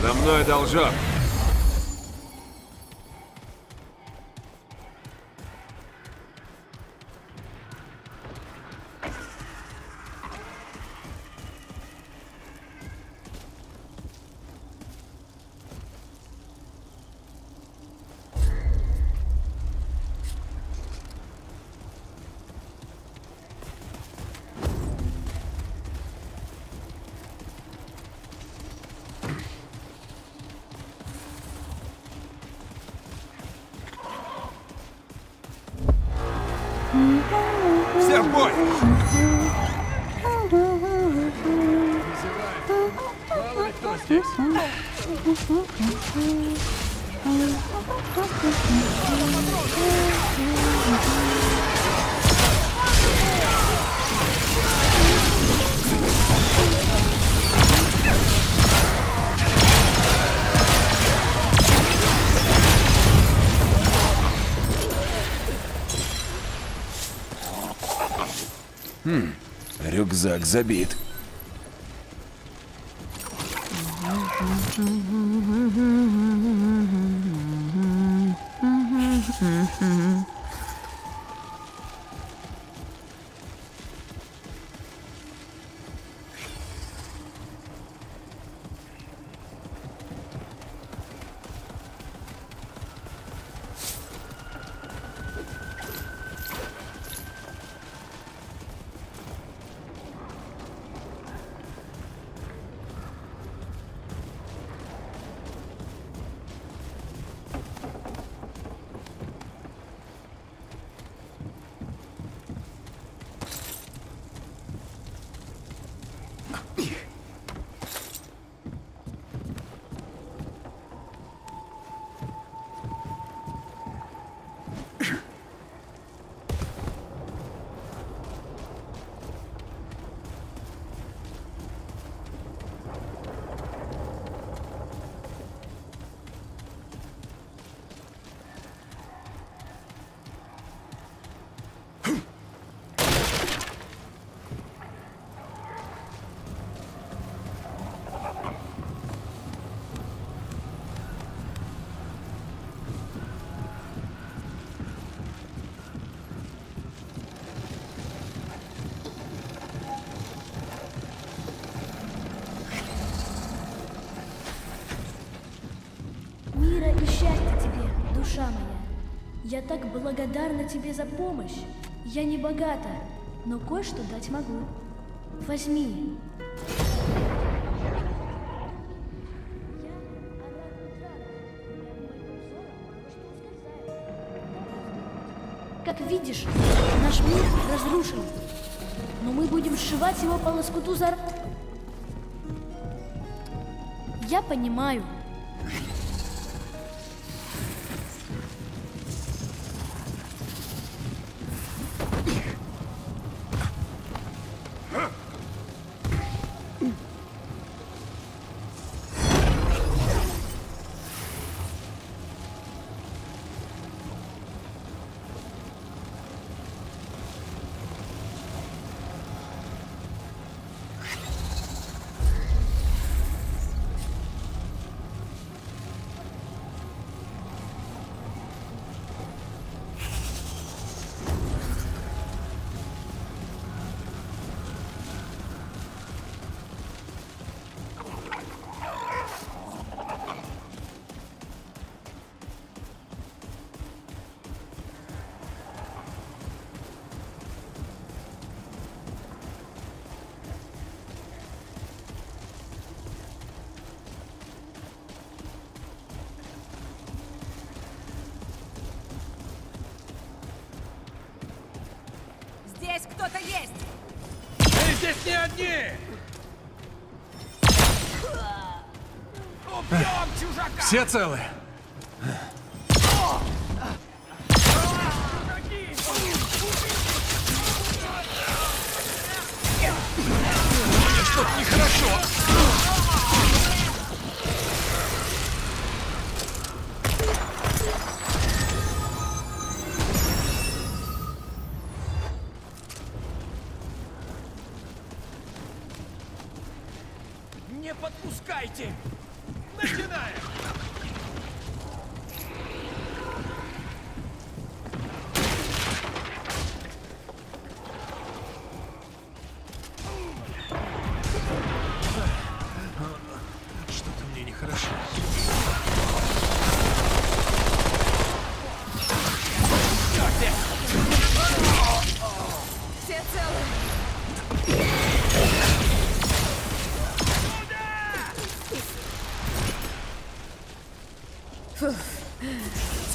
За мной должок. Все в бой! Мало ли кто здесь. Рюкзак забит. Я так благодарна тебе за помощь. Я не богата, но кое-что дать могу. Возьми. Как видишь, наш мир разрушен, но мы будем сшивать его по лоскуту за... Я понимаю. Кто-то есть! Мы здесь не одни! Убьем чужака! Все целы? Мне что-то нехорошо!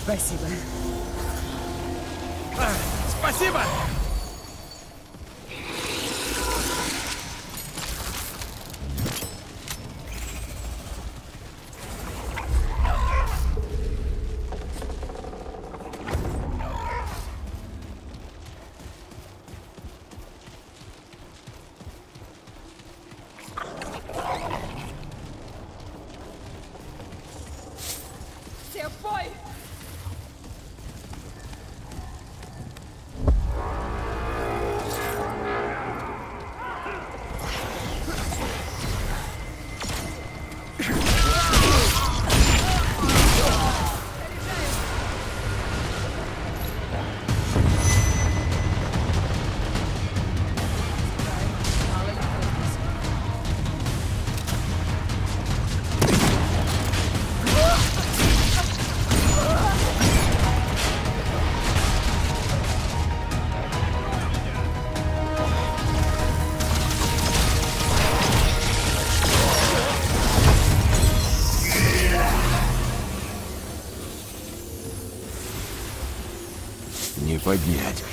Спасибо. Спасибо! поднять.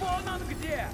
Вон он где!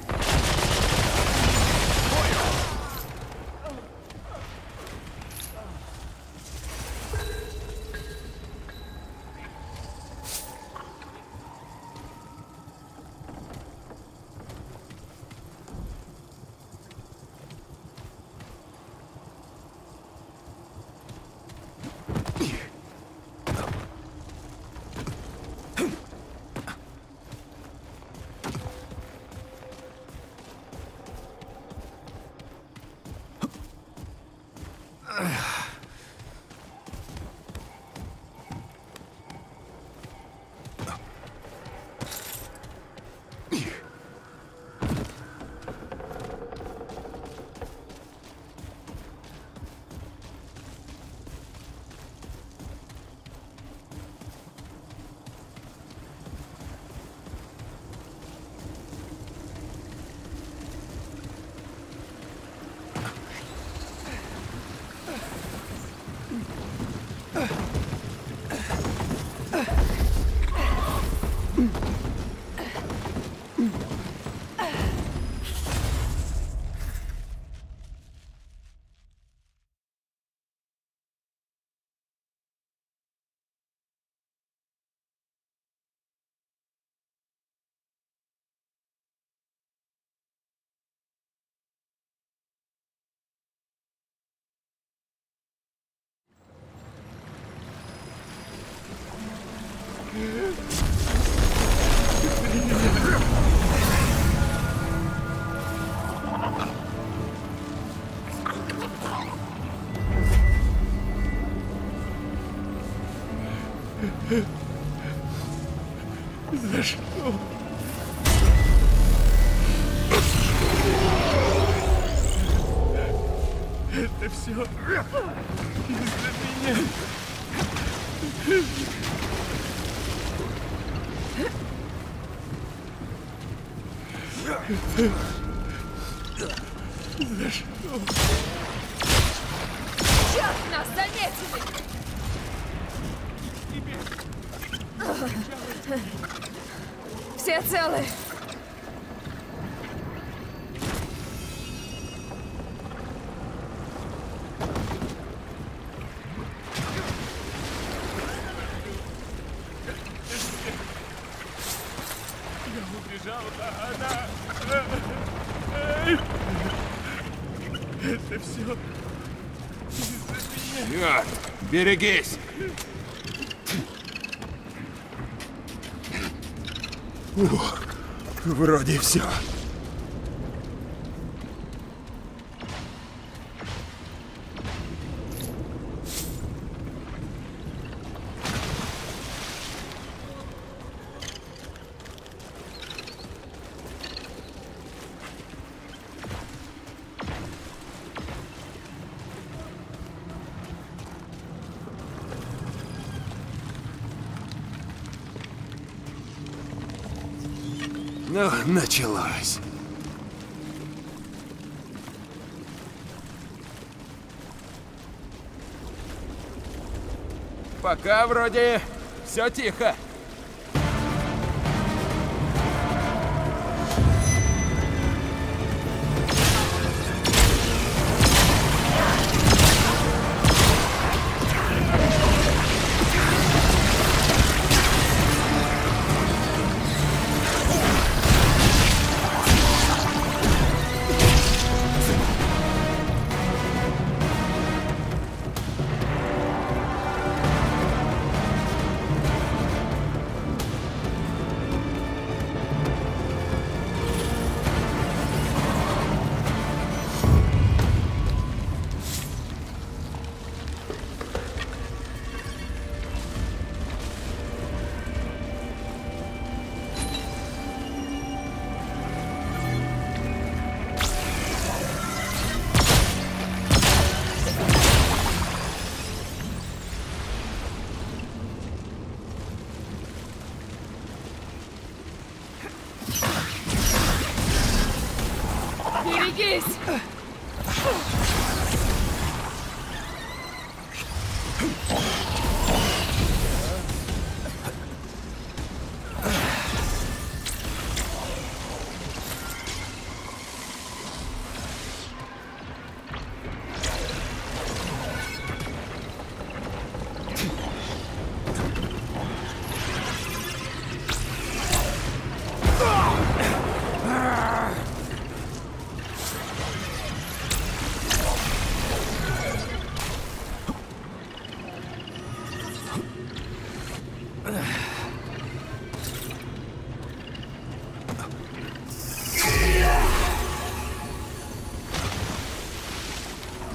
За что? Это все из-за меня. За что? Сейчас нас заметили! Все целы. Я убежал, а она... Это все... Черт, берегись! Ух, вроде все. Ну, началось. Пока вроде все тихо.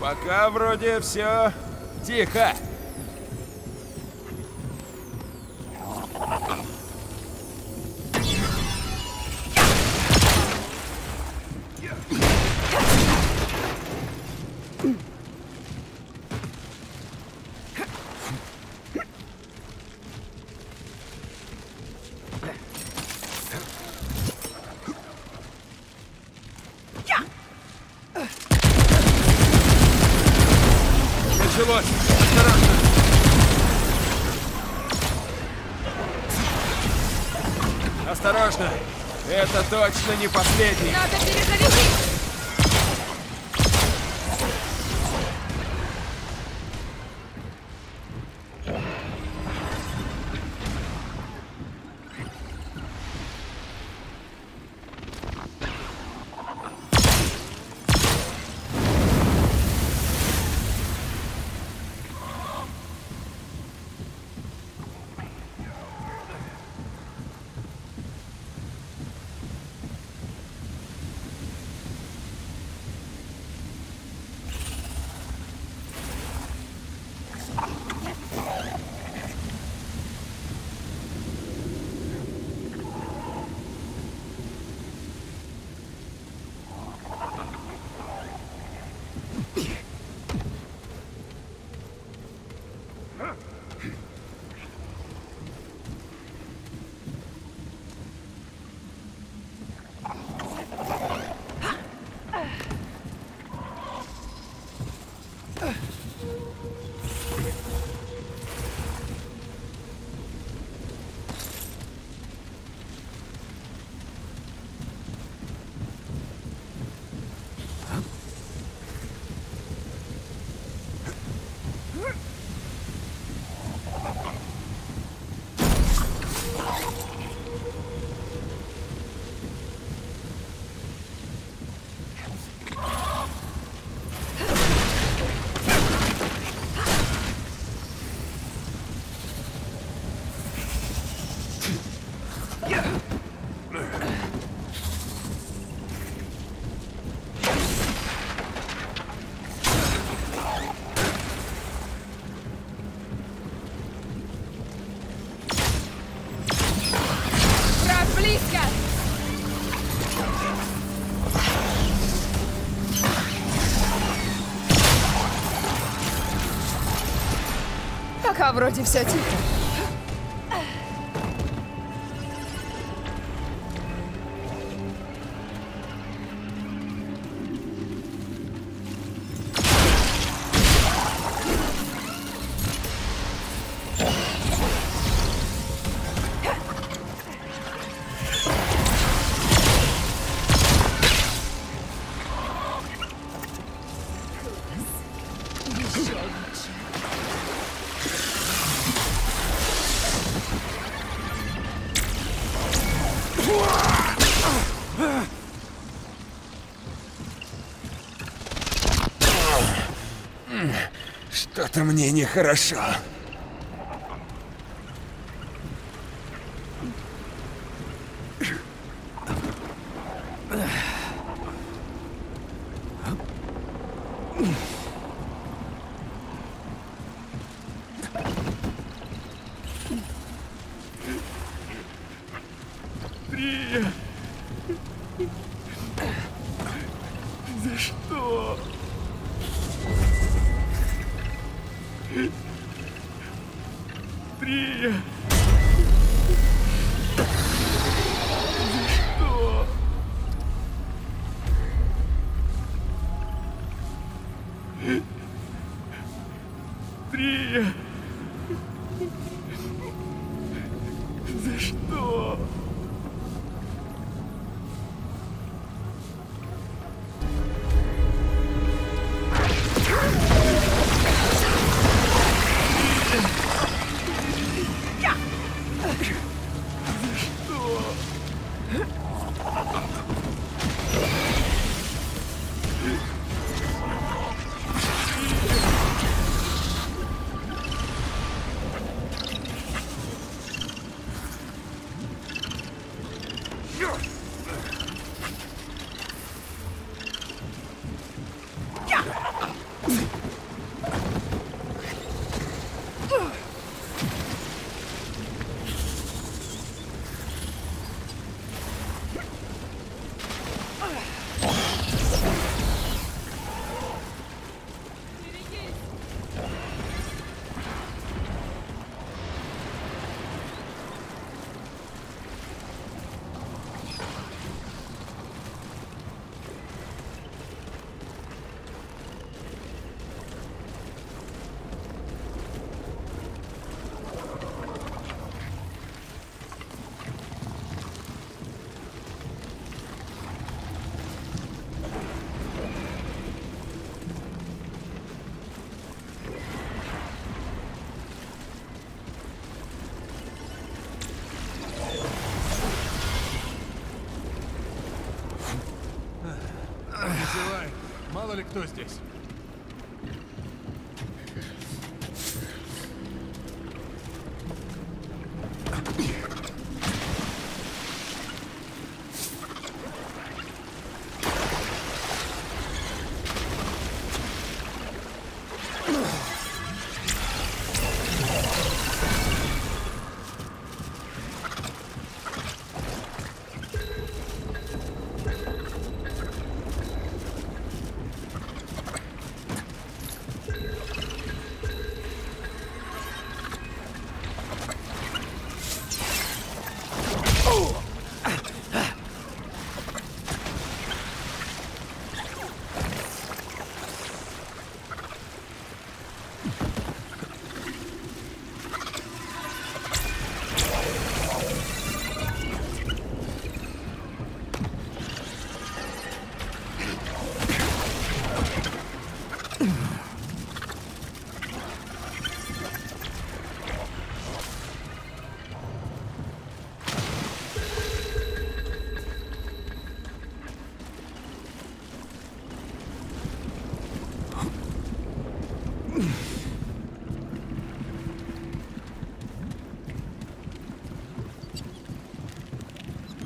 Пока вроде все тихо. Осторожно! Это точно не последний! Надо перезарядить! Пока вроде все тихо. Что-то мне нехорошо. Мало ли кто здесь.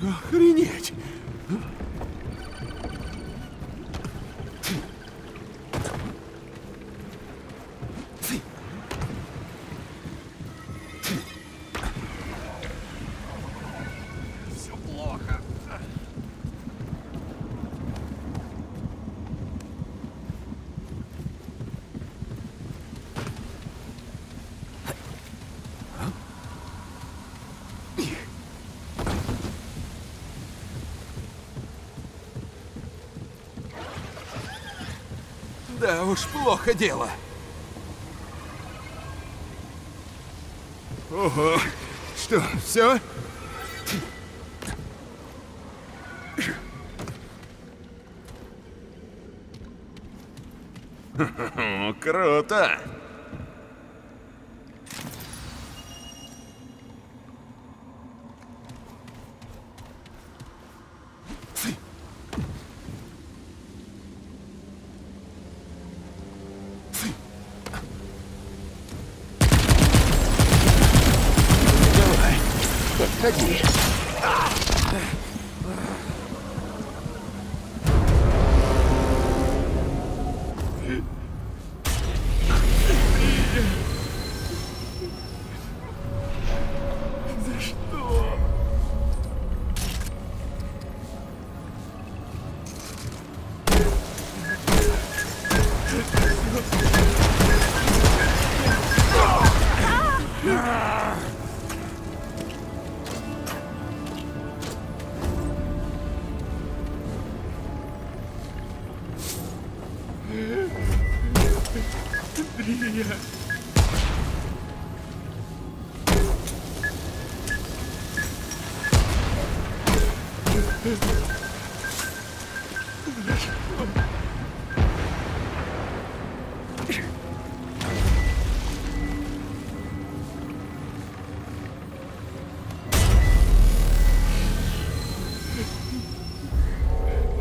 Охренеть! Да уж, плохо дело. Ого, что, все? Круто!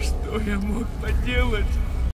Что я мог поделать?